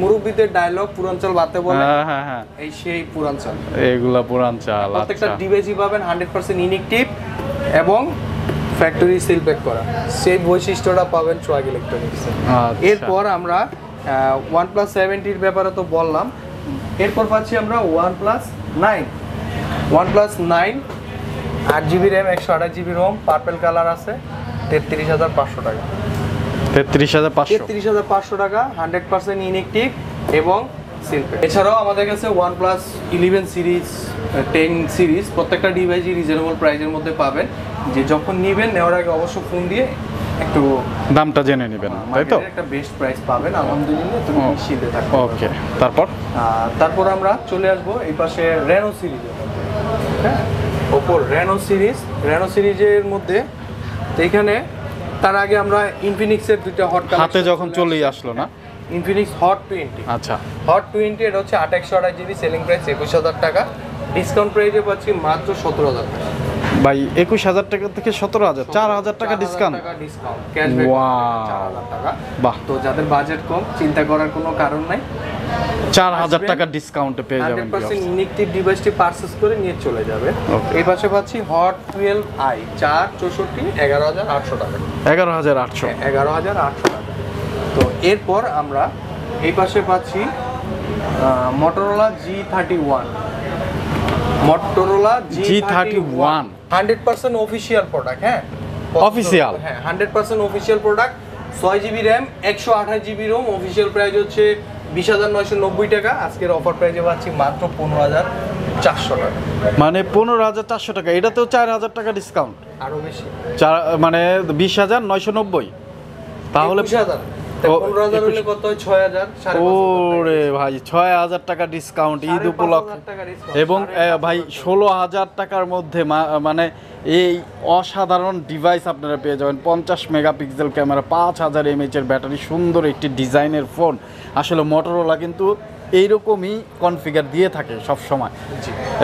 মুরুব্বিদের ডায়লগ, পুরাঞ্চল বাতে বলে, হ্যাঁ হ্যাঁ, এই সেই পুরাঞ্চল, এইগুলা পুরাঞ্চল। প্রত্যেকটা ডিভাইসই পাবেন হান্ড্রেড পার্সেন্ট ইউনিক টিপ এবং ফ্যাক্টরি সিল প্যাক করা, সেই বৈশিষ্ট্যটা পাবেন Swag Electronics। এরপর আমরা OnePlus সেভেন্টি এর ব্যাপারে তো বললাম, এরপর পাচ্ছি আমরা OnePlus নাইন, OnePlus নাইন আট জিবি RAM একশো আঠাশ জিবি ROM, পার্পল কালার আছে, তেত্রিশ হাজার পাঁচশো টাকা, তেত্রিশ হাজার পাঁচশো টাকা, হান্ড্রেড পার্সেন্ট ইনঅ্যাক্টিভ এবং সিলপ্যাক। এছাড়াও আমাদের কাছে OnePlus eleven series, ten series, প্রত্যেকটা ডিভাইসই রিজনেবল প্রাইসের মধ্যে পাবেন। যে যখন নেবেন, নেওয়ার আগে অবশ্য ফোন দিয়ে একটু দামটা জেনে নেবেন, তাই তো? একটা বেস্ট প্রাইস পাবেন আলহামদুলিল্লাহ, তুমি নিশ্চিন্তে থাকো। ওকে, তারপর তারপর আমরা চলে আসবো এই পাশে Reno সিরিজ, হ্যাঁ, ওপর Reno সিরিজ। Reno সিরিজের মধ্যে এইখানে তার আগে আমরা ইনফিনিক্সের দুটো হট কালেকশন হাতে যখন চলেই আসলো না, ইনফিনিক্স হট টোয়েন্টি, আচ্ছা হট টোয়েন্টি, এটা হচ্ছে আট একশো আঠাশ জিবি, সেলিং প্রাইস একুশ হাজার টাকা, ডিসকাউন্ট প্রাইসে পাচ্ছি মাত্র সতেরো হাজার টাকা। ভাই একুশ হাজার টাকা থেকে সতেরো হাজার, চার হাজার টাকা ডিসকাউন্ট, ডিসকাউন্ট ক্যাশব্যাক চার হাজার টাকা। বাহ, তো যাদের বাজেট কম চিন্তা করার কোনো কারণ নাই, চার হাজার টাকা ডিসকাউন্টে পেয়ে যাবেন। হান্ড্রেড পার্সেন্ট ইউনিকটিভ ডিভাইসটি পারচেজ করে নিয়ে চলে যাবে। এই পাশে পাচ্ছি হট টুয়েলভ আই চার চৌষট্টি, এগারো হাজার আটশো টাকা, এগারো হাজার আটশো, এগারো হাজার আটশো টাকা। তো এরপর আমরা এই পাশে পাচ্ছি Motorola G thirty one, Motorola G thirty one hundred percent official product, হ্যাঁ অফিশিয়াল, হ্যাঁ হান্ড্রেড পার্সেন্ট অফিশিয়াল প্রোডাক্ট। ছয় জিবি RAM একশো আঠাশ জিবি ROM, অফিশিয়াল প্রাইস হচ্ছে বিশ হাজার নয়শো নব্বই টাকা, আজকের অফার প্রাইসে পাচ্ছি মাত্র পনেরো হাজার চারশো টাকা। মানে পনেরো হাজার চারশো টাকা, এটাতেও চার হাজার টাকা ডিসকাউন্ট, আরো বেশি, মানে বিশ হাজার নয়শো নব্বই, তাহলে পনেরো হাজার হলে কত হয় ছয় হাজার, ওরে ভাই ছয় হাজার টাকা ডিসকাউন্ট ঈদ উপলক্ষে। এবং ভাই ষোলো হাজার টাকার মধ্যে মানে এই অসাধারণ ডিভাইস আপনারা পেয়ে যাবেন। পঞ্চাশ মেগাপিক্সেল ক্যামেরা, পাঁচ হাজার এমএএইচ এর ব্যাটারি, সুন্দর একটি ডিজাইনের ফোন। আসলে Motorola কিন্তু এইরকমই কনফিগার দিয়ে থাকে সবসময়,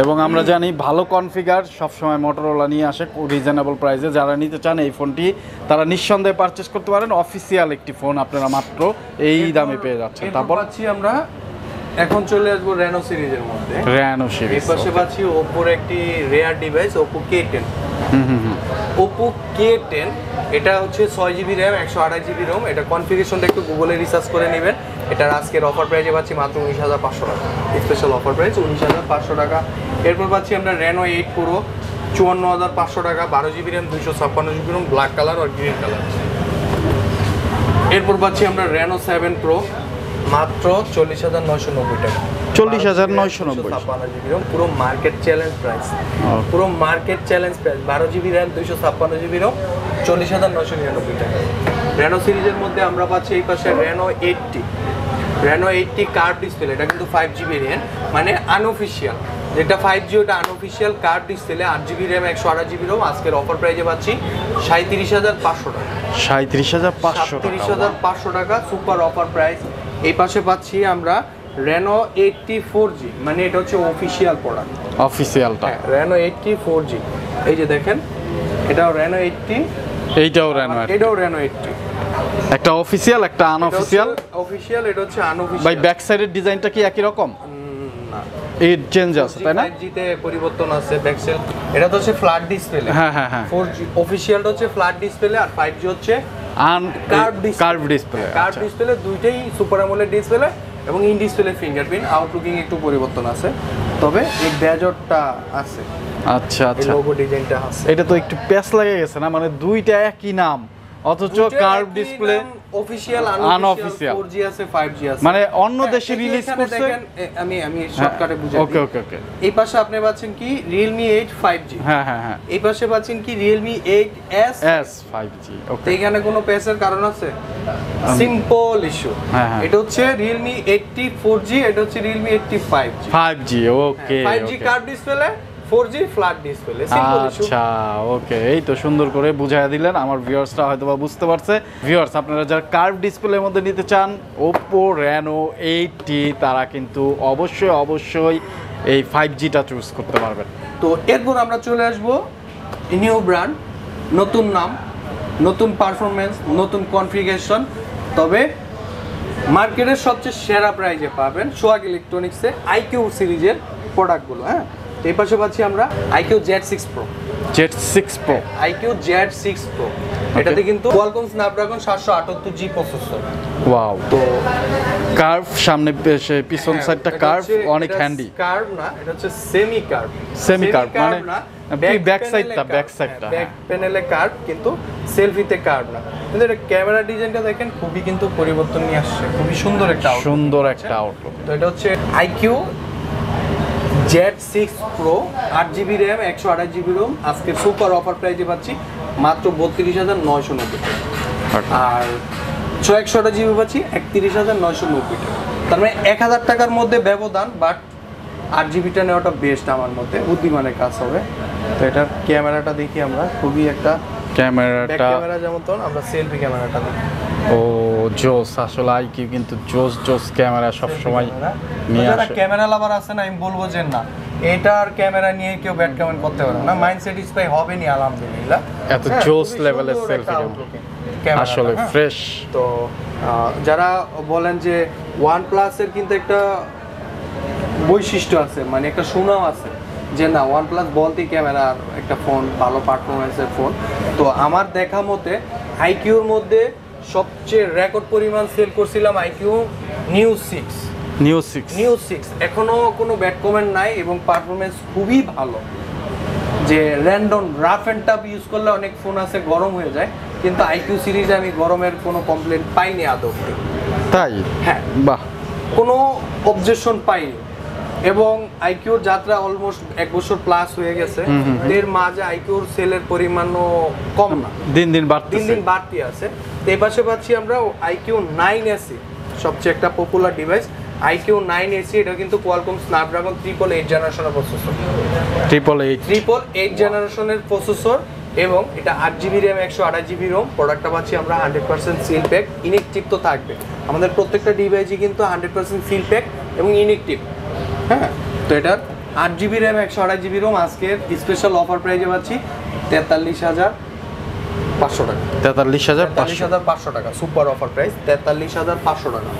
এবং আমরা জানি ভালো কনফিগার সবসময় Motorola নিয়ে আসে রিজনেবল প্রাইসে। যারা নিতে চান এই ফোনটি তারা নিঃসন্দেহে পারচেস করতে পারেন, অফিসিয়াল একটি ফোন আপনারা মাত্র এই দামে পেয়ে যাচ্ছেন। তারপর পাচ্ছি আমরা এখন চলে আসবো রেনো সিরিজের মধ্যে। রেনো সিরিজ পাশে পাচ্ছি ওপোর একটি rare device Oppo K ten. হুম হুম ওপো কে টেন এটা হচ্ছে ছয় জিবি RAM একশো আঠাশ জিবি ROM। এটা কনফিগারেশনটা একটু গুগলে রিসার্চ করে নেবেন। এটার আজকের অফার প্রাইসে পাচ্ছি মাত্র উনিশ হাজার পাঁচশো টাকা, স্পেশাল অফার প্রাইস উনিশ হাজার পাঁচশো টাকা। এরপর পাচ্ছি আমরা রেনো এইট প্রো চুয়ান্ন হাজার পাঁচশো টাকা, বারো জিবি RAM দুইশো ছাপ্পান্ন জিবি ROM, ব্ল্যাক কালার আর গ্রিন কালার। এরপর পাচ্ছি আমরা রেনো সেভেন প্রো মাত্র চল্লিশ হাজার নয়শো নব্বই টাকা, চল্লিশ হাজার নয়শো নব্বই পুরো মার্কেট চ্যালেঞ্জ প্রাইস, পুরো মার্কেট চ্যালেঞ্জ প্রাইস। বারো জিবি RAM দুইশো ছাপ্পান্ন জিবি ROM চল্লিশ হাজার নয়শো নিরানব্বই টাকা। রেনো সিরিজের মধ্যে আমরা পাচ্ছি এই পাশে Reno eight T, Reno eight T curve display. এটা কিন্তু ফাইভ জি ভেরিয়েন্ট, মানে আনঅফিশিয়াল যেটা ফাইভ জি, ওটা আনঅফিশিয়াল কার্ভ ডিসপ্লে। আট জিবি RAM একশো আঠাশ জিবি ROM আজকের অফার প্রাইসে পাচ্ছি সাঁইত্রিশ হাজার পাঁচশো টাকা, সাঁইত্রিশ হাজার পাঁচশো টাকা সুপার অফার প্রাইস। এই পাশে পাচ্ছি আমরা Reno eight T four G, মানে এটা হচ্ছে অফিশিয়াল প্রোডাক্ট, অফিশিয়ালটা Reno eight T four G. এই যে দেখেন এটাও রেনো এইট টি, এইটাও রেনো, এটাও রেনো এইট টি, একটা অফিশিয়াল একটা আনঅফিশিয়াল। অফিশিয়াল এটা হচ্ছে আনঅফিশিয়াল। ভাই ব্যাক সাইডের ডিজাইনটা কি একই রকম? না, এর চেঞ্জ আছে তাই না, জিতে পরিবর্তন আছে ব্যাক সাইড। এটা তো হচ্ছে ফ্ল্যাট ডিসপ্লে। হ্যাঁ হ্যাঁ হ্যাঁ ফোর জি অফিশিয়ালটা হচ্ছে ফ্ল্যাট ডিসপ্লে, আর ফাইভ জি হচ্ছে কার্ভ ডিসপ্লে। কার্ভ ডিসপ্লে দুইটাই সুপার অ্যামোলেড ডিসপ্লে এবং ইন ডিসপ্লে ফিঙ্গারপ্রিন্ট। আউটলুকিং একটু পরিবর্তন আছে, তবে এই ড্যাজটটা আছে। আচ্ছা আচ্ছা, লোগো ডিজাইনটা আছে। এটা তো একটু প্যাচ লাগে গেছে না, মানে দুইটা একই নাম অথচ curve display. Official unofficial four G আছে ফাইভ জি আছে, মানে অন্য দেশে রিলিজ করছে। আমি আমি শর্টকাটে বুঝাই। ওকে ওকে ওকে। এই পাশে আপনি পাচ্ছেন কি Realme এইট ফাইভ জি। হ্যাঁ হ্যাঁ হ্যাঁ। এই পাশে পাচ্ছেন কি Realme eight S five G. Okay, এখানে কোনো পেসের কারণ আছে? Simple issue. এটা হচ্ছে Realme eight T four G, এটা হচ্ছে Realme eight T five G. Five G okay. Five G curve display, four G flat display, simple issue. আচ্ছা ওকে, এই তো সুন্দর করে বুঝাইয়া দিলেন। আমার ভিউয়ার্সরা হয়তোবা বুঝতে পারছে। ভিউয়ার্স, আপনারা যারা কার্ভ ডিসপ্লের মধ্যে নিতে চান Oppo Reno এইট টি, তারা কিন্তু অবশ্যই অবশ্যই এই ফাইভ জি টা চুজ করতে পারবেন। তো এরপর আমরা চলে আসবো নিউ ব্র্যান্ড, নতুন নাম, নতুন পারফরম্যান্স, নতুন কনফিগারেশন, তবে মার্কেটের সবচেয়ে সেরা প্রাইজে পাবেন সোয়াগ ইলেকট্রনিক্সে iQOO সিরিজের প্রোডাক্টগুলো। হ্যাঁ, এই পাশে পাচ্ছি আমরা iQOO Z six Pro, Z six Pro, iQOO Z six Pro। এটাতে কিন্তু Qualcomm Snapdragon সাতশো আটাত্তর জি প্রসেসর। ওয়াও, তো কার্ভ সামনে পিছন সাইডটা কার্ভ, অনেক হ্যান্ডি। কার্ভ না, এটা হচ্ছে সেমি কার্ভ। সেমি কার্ভ মানে ব্যাক সাইডটা, ব্যাক সাইডটা ব্যাক প্যানেলে কার্ভ, কিন্তু সেলফিতে কার্ভ না। কিন্তু এটা ক্যামেরা ডিজাইনটা দেখেন খুবই কিন্তু পরিবর্তন নিয়ে আসছে, খুবই সুন্দর একটা আউটলুক, সুন্দর একটা আউটলুক। তো এটা হচ্ছে iQOO জেড সিক্স Pro আট জিবি RAM একশো আঠাশ জিবি ROM আজকে সুপার অফার প্রাইসে পাচ্ছি মাত্র বত্রিশ হাজার নয়শো নব্বই টাকা, আর ছয়শো আঠাশ জিবি পাচ্ছি একত্রিশ হাজার নয়শো নব্বই টাকা। তার মানে এক হাজার টাকার মধ্যে ব্যবধান, বাট আট জিবিটা নেওয়াটা বেস্ট আমার মতে, বুদ্ধিমানের কাজ হবে। তো এটার ক্যামেরাটা দেখি আমরা, খুবই একটা ক্যামেরাটা ক্যামেরা যেমন তখন আমরা সেলফি ক্যামেরাটা দেখি। ও জোস, আসলে iQOO কিন্তু জোস জোস ক্যামেরা সবসময় নিয়ে আসে। ক্যামেরা লাভার আছে না, আমি বলবো যে না, এটার ক্যামেরা নিয়ে কেউ ব্যাড কমেন্ট করতে পারে না, মাইন্ড স্যাটিসফাই হবে না আলহামদুলিল্লাহ। এত জোস লেভেলের সেলফি ক্যামেরা আসলে ফ্রেশ। তো যারা বলেন যে OnePlus এর কিন্তু একটা বৈশিষ্ট্য আছে, মানে একটা সুনাম আছে যে না OnePlus বলতে ক্যামেরার একটা ফোন ভালো পারফরম্যান্সের ফোন, তো আমার দেখা মতে iQOO এর মধ্যে সবচেয়ে রেকর্ড পরিমাণ সেল করছিলাম iQOO Neo six, Neo six Neo six এখনো কোনো ব্যাড কমেন্ট নাই, এবং পারফরমেন্স খুবই ভালো। যে random rough and tough use করলে অনেক ফোন আছে গরম হয়ে যায়, কিন্তু iQOO সিরিজে আমি গরমের কোনো কমপ্লেন পাইনি আদৌ। তাই হ্যাঁ, বাহ, কোনো অবজেকশন পাইনি। এবং iQOO এর যাত্রা অলমোস্ট এক বছর প্লাস হয়ে গেছে, এর মাঝে iQOO এর সেলের পরিমাণও কম না, দিন দিন বাড়তি, দিন দিন বাড়তি আছে। তো এই পাশে পাচ্ছি আমরা iQOO নাইন এস সবচেয়ে একটা popular device iQOO nine S. এটা কিন্তু Qualcomm Snapdragon ট্রিপল এইট জেনারেশনের প্রসেসর, ট্রিপল এইট জেনারেশনের প্রসেসর, এবং এটা আট জিবি RAM একশো আঠাশ জিবি ROM। প্রোডাক্টটা পাচ্ছি আমরা hundred percent seal pack, inactive তো থাকবে। আমাদের প্রত্যেকটা ডিভাইসই কিন্তু হান্ড্রেড পার্সেন্ট সিল প্যাক এবং ইনএক্টিভ। হ্যাঁ, তো এটার আট জিবি র্যাম একশো আঠাশ জিবি ROM আজকের স্পেশাল অফার প্রাইজে পাচ্ছি তেতাল্লিশ হাজার পাঁচশো টাকা, তেতাল্লিশ হাজার তেতাল্লিশ হাজার পাঁচশো টাকা সুপার অফার প্রাইস, তেতাল্লিশ হাজার পাঁচশো টাকা।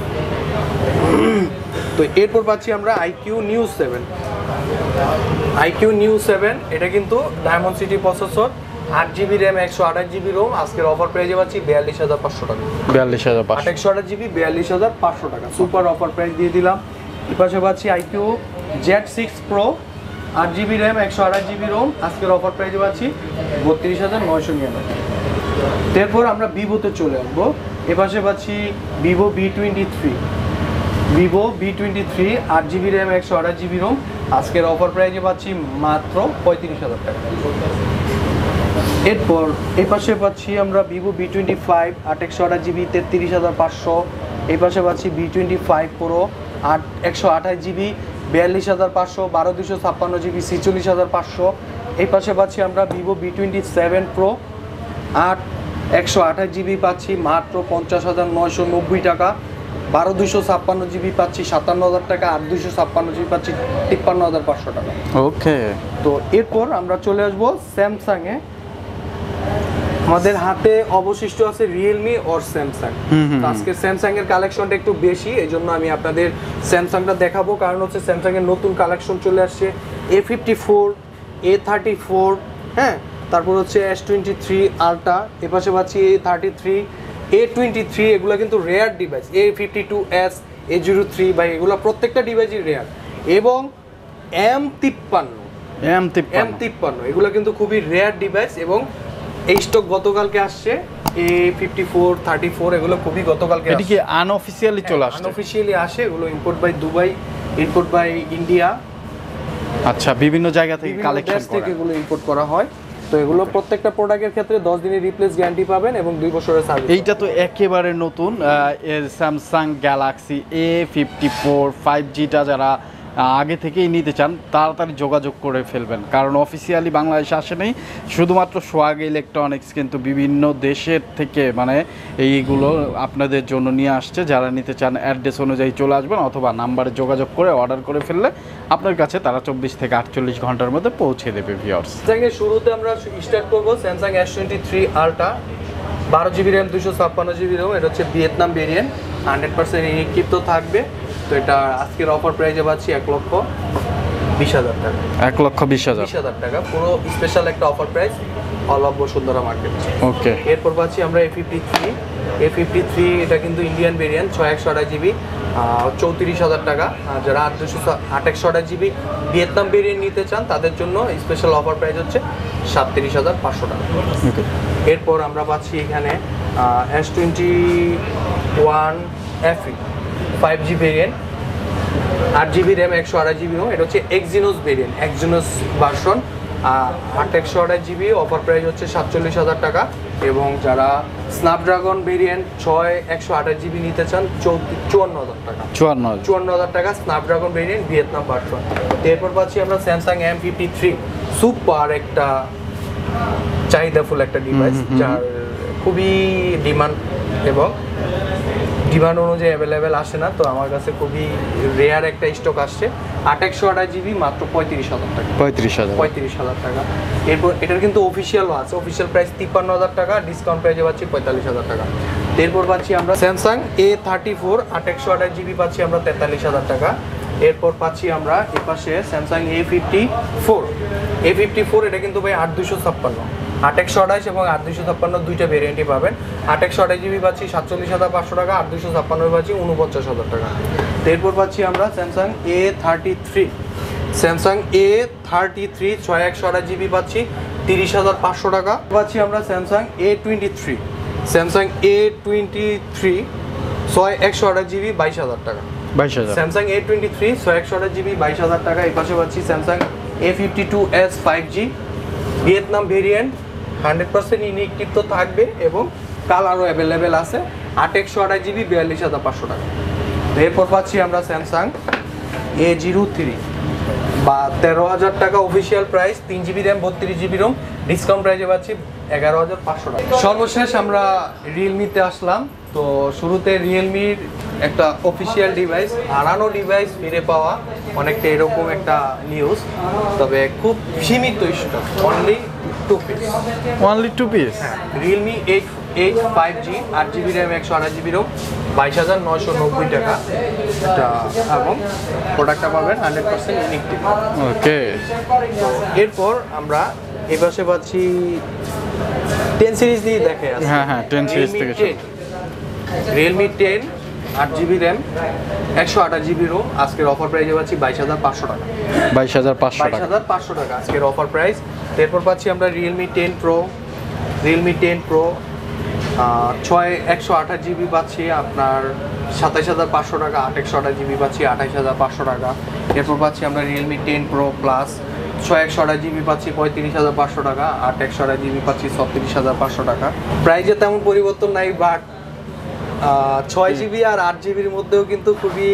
তো এরপর পাচ্ছি আমরা iQOO Neo seven, iQOO Neo seven, এটা কিন্তু ডায়মন্ড সিটি প্রসেসর, আট জিবি RAM, একশো আঠাশ জিবি ROM, আজকের অফার প্রাইসে পাচ্ছি বিয়াল্লিশ হাজার পাঁচশো টাকা, বিয়াল্লিশ হাজার পাঁচশো, একশো আঠাশ জিবি বিয়াল্লিশ হাজার পাঁচশো টাকা, সুপার অফার প্রাইস দিয়ে দিলাম। এর পাশে পাচ্ছি iQOO জেড সিক্স Pro, আট জিবি RAM, একশো আঠাশ জিবি ROM, আজকের অফার প্রাইসে পাচ্ছি বত্রিশ হাজার নয়শো নিরানব্বই। এরপর আমরা ভিভোতে চলে আসবো, এর পাশে পাচ্ছি Vivo V twenty three, Vivo V twenty three, আট জিবি RAM, একশো আঠাশ জিবি ROM, আজকের অফার প্রাইসে পাচ্ছি মাত্র পঁয়ত্রিশ হাজার টাকা। এরপর এই পাশে পাচ্ছি আমরা ভিভো ভি টোয়েন্টি ফাইভ, আট একশো আঠাশ জিবি, তেত্রিশ হাজার পাঁচশো। এই পাশে পাচ্ছি ভি টোয়েন্টি ফাইভ Pro, আট একশো আঠাশ জিবি, বিয়াল্লিশ হাজার পাঁচশো, বারো দুশো ছাপ্পান্ন জিবি, ছেচল্লিশ হাজার পাঁচশো। এই পাশে পাচ্ছি আমরা Vivo V twenty seven Pro, আট একশো আঠাশ জিবি পাচ্ছি মাত্র পঞ্চাশ হাজার নয়শো নব্বই টাকা, বারো দুশো ছাপ্পান্ন জিবি পাচ্ছি সাতান্ন হাজার টাকা, আট দুশো ছাপ্পান্ন জিবি পাচ্ছি তিপ্পান্ন হাজার পাঁচশো টাকা। ওকে, তো এরপর আমরা চলে আসবো স্যামসাংয়ে। আমাদের হাতে অবশিষ্ট আছে রিয়েলমি অর স্যামসাং, আজকে স্যামসাং এর কালেকশনটা একটু বেশি, এই জন্য আমি আপনাদের স্যামসাংটা দেখাবো, কারণ হচ্ছে স্যামসাং এর নতুন কালেকশন চলে আসছে, A fifty four A thirty four হ্যাঁ, তারপর হচ্ছে এস টোয়েন্টি থ্রি আলট্রা, এর পাশে পাচ্ছি A thirty three, A twenty three, এগুলো কিন্তু rare device, A fifty two S, A zero three, বা এগুলো প্রত্যেকটা ডিভাইসই রেয়ার, এবং এম তিপ্পান্ন, এম এম তিপ্পান্ন এগুলো কিন্তু খুবই রেয়ার ডিভাইস, এবং এই স্টক গতকালকে আসছে, A fifty four thirty four এগুলো খুবই গতকালকে এদিকে আনঅফিসিয়ালি চলে আসছে, আনঅফিসিয়ালি আসে এগুলো, import by Dubai, import by India, আচ্ছা বিভিন্ন জায়গা থেকে কালেকশন থেকে এগুলো ইম্পোর্ট করা হয়। তো এগুলো প্রত্যেকটা প্রোডাক্টের ক্ষেত্রে দশ দিনের রিপ্লেস গ্যারান্টি পাবেন এবং দুই বছরের সার্ভিস। এইটা তো একেবারে নতুন Samsung Galaxy A fifty four five জিটা যারা আগে থেকেই নিতে চান তাড়াতাড়ি যোগাযোগ করে ফেলবেন, কারণ অফিসিয়ালি বাংলাদেশে আসে নেই, শুধুমাত্র সোয়াগ ইলেকট্রনিক্স কিন্তু বিভিন্ন দেশের থেকে মানে এইগুলো আপনাদের জন্য নিয়ে আসছে, যারা নিতে চান অ্যাড্রেস অনুযায়ী চলে আসবেন, অথবা নাম্বারে যোগাযোগ করে অর্ডার করে ফেললে আপনার কাছে তারা চব্বিশ থেকে আটচল্লিশ ঘন্টার মধ্যে পৌঁছে দেবে। ভিউয়ার্স, শুরুতে আমরা স্টার্ট করবো Samsung S twenty three Ultra, বারো জিবি র্যাম, দুশো ছাপ্পান্ন জিবি রোম, এটা হচ্ছে Vietnam variant, hundred percent encrypt থাকবে। তো এটা আজকের অফার প্রাইসে পাচ্ছি এক লক্ষ বিশ হাজার টাকা, এক লক্ষ বিশ হাজার টাকা, পুরো স্পেশাল একটা offer price all over Bashundhara market. Okay, এরপর পাচ্ছি আমরা A fifty three, A fifty three এটা কিন্তু ইন্ডিয়ান ভেরিয়েন্ট, ছয় একশো আঠাশ জিবি, চৌত্রিশ হাজার টাকা, আর যারা আট দুশো আট একশো আঠাশ জিবি ভিয়েতনাম ভেরিয়েন্ট নিতে চান তাদের জন্য স্পেশাল অফার প্রাইস হচ্ছে সাতত্রিশ হাজার পাঁচশো টাকা। এরপর আমরা পাচ্ছি এখানে S twenty one FE five G variant, আট জিবি র্যাম, একশো আঠাশ জিবি হোম, এটা হচ্ছে এক্সিনোস ভেরিয়েন্ট, এক্সিনোস ভার্সন, আট একশো আঠাশ জিবি, অফার প্রাইস হচ্ছে সাতচল্লিশ হাজার টাকা, এবং যারা স্ন্যাপড্রাগন ভেরিয়েন্ট ছয় একশো আঠাশ জিবি নিতে চান চুয়ান্ন হাজার টাকা, চুয়ান্ন চুয়ান্ন হাজার টাকা স্ন্যাপড্রাগন ভেরিয়েন্ট ভিয়েতনাম ভার্সন। এরপর পাচ্ছি আমরা Samsung M fifty three, super একটা চাহিদাফুল একটা ডিভাইস, যার খুবই ডিমান্ড এবং ডিমান্ড অনুযায়ী অ্যাভেলেবেল আসে না, তো আমার কাছে খুবই রেয়ার একটা স্টক আসছে, আট একশো আঠাশ জিবি মাত্র পঁয়ত্রিশ হাজার টাকা, পঁয়ত্রিশ হাজার পঁয়ত্রিশ হাজার টাকা। এরপর এটার কিন্তু অফিসিয়ালও আছে, অফিসিয়াল প্রাইস তিপ্পান্ন হাজার টাকা, ডিসকাউন্ট প্রাইসে পাচ্ছি পঁয়তাল্লিশ হাজার টাকা। এরপর পাচ্ছি আমরা স্যামসাং এ থার্টি ফোর, আট একশো আঠাশ জিবি পাচ্ছি আমরা তেতাল্লিশ হাজার টাকা। এরপর পাচ্ছি আমরা এ পাশে Samsung A fifty four, A fifty four এটা কিন্তু ভাই আট দুশো ছাপ্পান্ন, আট একশো আঠাশ এবং আট দুশো ছাপ্পান্ন দুইটা ভেরিয়েন্টই পাবেন, আট একশো আঠাশ জিবি পাচ্ছি সাতচল্লিশ হাজার পাঁচশো টাকা, আট দুশো ছাপ্পান্ন পাচ্ছি উনপঞ্চাশ হাজার টাকা। এরপর পাচ্ছি আমরা Samsung A thirty three, Samsung A thirty three ছয় একশো আঠাশ জিবি পাচ্ছি তিরিশ হাজার পাঁচশো টাকা। পাচ্ছি আমরা Samsung A twenty three, Samsung A twenty three ছয় একশো আঠাশ জিবি বাইশ হাজার টাকা, বাইশ হাজার, স্যামসাং এ টোয়েন্টি থ্রি ছয় একশো আঠাশ জিবি বাইশ হাজার টাকা। এই পাশে পাচ্ছি Samsung A fifty two S five G Vietnam variant, hundred percent inactive তো থাকবে এবং কালারও অ্যাভেলেবেল আছে, আট একশো আঠাশ জিবি বিয়াল্লিশ হাজার পাঁচশো টাকা। এরপর পাচ্ছি আমরা স্যামসাং এ জিরো থ্রি বা তেরো হাজার টাকা অফিসিয়াল প্রাইস, তিন জিবি র্যাম, বত্রিশ জিবি রোম, ডিসকাউন্ট প্রাইসে পাচ্ছি এগারো হাজার পাঁচশো টাকা। সর্বশেষ আমরা রিয়েলমিতে আসলাম, তো শুরুতে রিয়েলমির একটা অফিসিয়াল ডিভাইস, হারানো ডিভাইস ফিরে পাওয়া, অনেকটা এরকম একটা নিউজ, তবে খুব সীমিত stock, only two piece, only two piece, হ্যাঁ Realme eight eight five G, eight G B RAM, one twenty-eight G B ROM, twenty-two thousand nine hundred ninety টাকা এটা এবং প্রোডাক্টটা পাবেন one hundred percent unique tip. Okay, এরপর আমরা এই পাশে পাচ্ছি ten সিরিজ দিয়ে দেখে আছে। হ্যাঁ হ্যাঁ ten সিরিজ থেকে Realme ten eight G B RAM one twenty-eight G B ROM আজকের অফার প্রাইসে পাচ্ছি twenty-two thousand five hundred টাকা, twenty-two thousand five hundred টাকা, twenty-two thousand five hundred টাকা আজকের অফার প্রাইস। এরপর পাচ্ছি আমরা Realme ten Pro, Realme ten Pro one twenty-eight G B পাচ্ছি আপনার twenty-seven thousand five hundred টাকা, eight one twenty-eight G B পাচ্ছি twenty-eight thousand five hundred টাকা। এরপর পাচ্ছি আমরা Realme ten Pro Plus six one twenty-eight G B পাচ্ছি thirty-five thousand five hundred টাকা, eight one twenty-eight G B পাচ্ছি thirty-four thousand five hundred টাকা। প্রাইসে তেমন পরিবর্তন নাই, বাট six G B আর eight G B এর মধ্যেও কিন্তু খুবই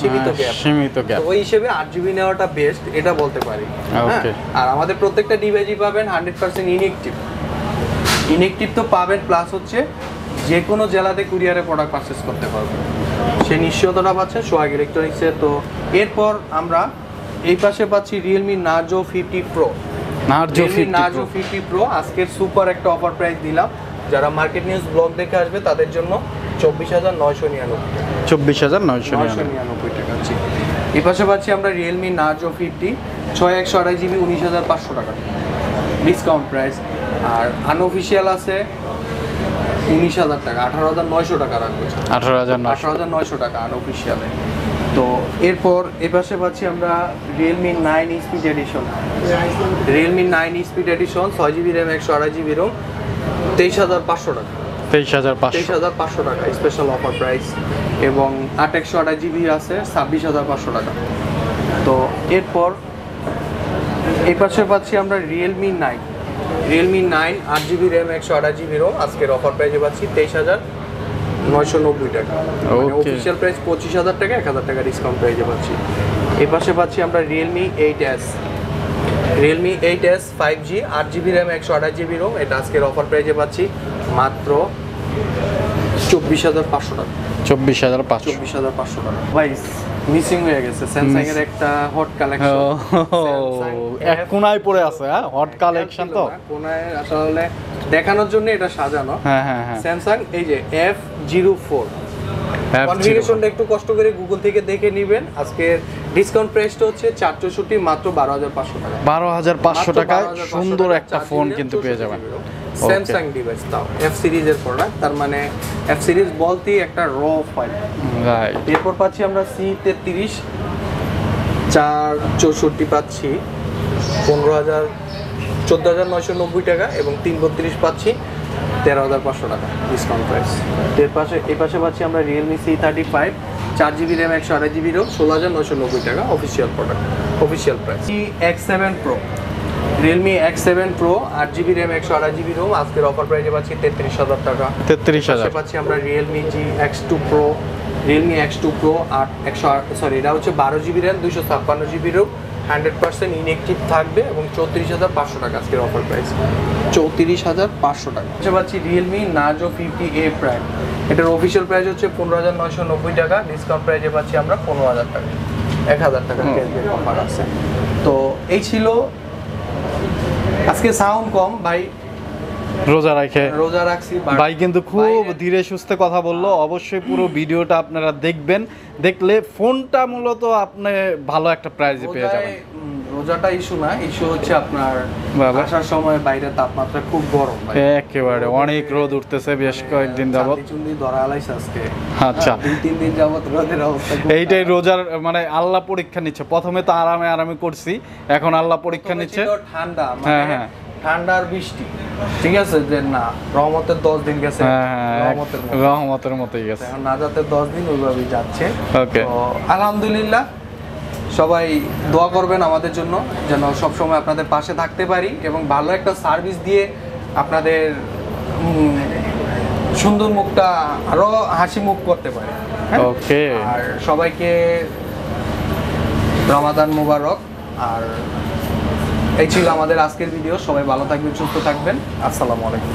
সীমিত গ্যাপ, সীমিত গ্যাপ, ওই হিসেবে eight G B নেওয়াটা বেস্ট এটা বলতে পারি। ওকে, আর আমাদের প্রত্যেকটা ডিভাইসই পাবেন one hundred percent unique tip, unique tip তো পাবেন, প্লাস হচ্ছে যে কোনো জেলাতে কুরিয়ারে প্রোডাক্ট পারচেজ করতে পারবেন, সে নিশ্চয়তা পাচ্ছেন সোহাগ ইলেকট্রনিক্সে। তো এরপর আমরা এই পাশে পাচ্ছি Realme Narzo fifty Pro, Narzo fifty Pro আজকের সুপার একটা অফার প্রাইস দিলাম, যারা মার্কেট নিউজ ব্লগ দেখে আসবে তাদের জন্য চব্বিশ হাজার নয়শো নিরানব্বই টাকা। জি, এই পাশে পাচ্ছি আমরা Realme Narzo fifty six one twenty-eight G B উনিশ হাজার পাঁচশো টাকা ডিসকাউন্ট প্রাইস, আর আনঅফিশিয়াল আছে উনিশ হাজার টাকা, আঠারো হাজার নয়শো টাকা রাখবো, আঠারো হাজার নয়শো টাকা আনঅফিশিয়ালে। তো এরপর এই পাশে পাচ্ছি আমরা Realme nine Speed Edition, Realme nine Speed Edition six G B RAM one twenty-eight G B ROM তেইশ হাজার পাঁচশো টাকা, তেইশ হাজার পাঁচশো টাকা স্পেশাল অফার প্রাইস, এবং আট একশো আঠাশ জিবি আছে ছাব্বিশ হাজার পাঁচশো টাকা। তো এরপর এই পাশে পাচ্ছি আমরা Realme nine, Realme nine eight G B RAM one twenty-eight G B ROM আজকের অফার প্রাইসে পাচ্ছি তেইশ হাজার নয়শো নব্বই টাকা, অফিশিয়াল প্রাইস পঁচিশ হাজার টাকা, এক হাজার টাকা ডিসকাউন্ট প্রাইসে পাচ্ছি। এই পাশে পাচ্ছি আমরা Realme eight S, Realme eight S five G eight G B RAM one twenty-eight G B ROM এটা আজকের অফার প্রাইসে পাচ্ছি মাত্র চব্বিশ হাজার পাঁচশো টাকা, চব্বিশ হাজার পাঁচশো টাকা। গাইস মিসিং হয়ে গেছে Samsung এর একটা হট কালেকশন, এক কোণায় পড়ে আছে হট কালেকশন, তো কোণায় আসলে দেখানোর জন্য এটা সাজানো। হ্যাঁ হ্যাঁ হ্যাঁ, Samsung এই যে F zero four কনফিগারেশনটা একটু কষ্ট করে গুগল থেকে দেখে নেবেন। আজকের ডিসকাউন্ট প্রাইসটা হচ্ছে চারশো চৌষট্টি মাত্র বারো হাজার পাঁচশো টাকা, বারো হাজার পাঁচশো টাকায় সুন্দর একটা ফোন কিন্তু পেয়ে যাবেন। Samsung ডিভাইস তাও F সিরিজের প্রোডাক্ট, তার মানে F সিরিজ বলতেই একটা র ফাইল, রাইট। এরপর পাচ্ছি আমরা C thirty-three চারশো চৌষট্টি পাচ্ছি পনেরো হাজার চোদ্দ হাজার নয়শো নব্বই টাকা, এবং তিন বত্রিশ পাচ্ছি তেরো হাজার পাঁচশো টাকা ডিসকাউন্ট প্রাইস। এর পাশে এই পাশে পাচ্ছি আমরা Realme C thirty-five four G B RAM one twenty-eight G B ROM ষোলো হাজার নয়শো নব্বই টাকা official product, official price. X seven Pro, Realme X seven Pro eight G B RAM one twenty-eight G B ROM আজকের offer প্রাইসে পাচ্ছি তেত্রিশ হাজার টাকা, তেত্রিশ হাজার পাচ্ছি আমরা Realme X two Pro, Realme X two Pro আট সরি এটা হচ্ছে বারো জিবি RAM দুইশো ছাপ্পান্ন GB ROM one hundred percent inactive থাকবে, এবং চৌত্রিশ হাজার পাঁচশো টাকা আজকের অফার প্রাইস, চৌত্রিশ হাজার পাঁচশো টাকা। আচ্ছা পাচ্ছি Realme Narzo fifty A Prime, এটার অফিশিয়াল প্রাইস হচ্ছে পনেরো হাজার নয়শো নব্বই টাকা, ডিসকাউন্ট প্রাইসে পাচ্ছি আমরা পনেরো হাজার টাকা, এক হাজার টাকা ক্যাশব্যাক অফার আছে। তো এই ছিল আজকে সাউন্ড কম ভাই, রোজা রাখে, রোজা রাখছি ভাই কিন্তু খুব ধীরে সুস্থে কথা বললো। অবশ্যই পুরো ভিডিওটা আপনারা দেখবেন, দেখলে ফোনটা মূলত আপনি ভালো একটা প্রাইজে পেয়ে যাবেন। রোজাটা ইস্যু না, ইস্যু হচ্ছে আপনার আসার সময় বাইরে তাপমাত্রা খুব গরম ভাই, একেবারে অনেক রোদ উঠতেছে বেশ কয়েকদিন যাবত, চুন্ডি ধরা আলাইছে আজকে। আচ্ছা, দুই তিন দিন যাবত রোদের অবস্থা, এইটাই রোজার মানে আল্লাহ পরীক্ষা নিচ্ছে। প্রথমে তো আরামে আরামে করছি, এখন আল্লাহ পরীক্ষা নিচ্ছে, ঠান্ডা হ্যাঁ হ্যাঁ ঠান্ডার বৃষ্টি, ঠিক আছে যে না রহমতের দশ দিন গেছে, রহমতের মতোই গেছে, নাজাতের দশ দিন ওইভাবেই যাচ্ছে। ওকে, আলহামদুলিল্লাহ সবাই দোয়া করবেন আমাদের জন্য, যেন সবসময় আপনাদের পাশে থাকতে পারি এবং ভালো একটা সার্ভিস দিয়ে আপনাদের সুন্দর মুখটা আরও হাসি মুখ করতে পারি। ওকে, আর সবাইকে রমাদান মোবারক। আর এই ছিল আমাদের আজকের ভিডিও, সবাই ভালো থাকবেন, সুস্থ থাকবেন, আসসালামু আলাইকুম।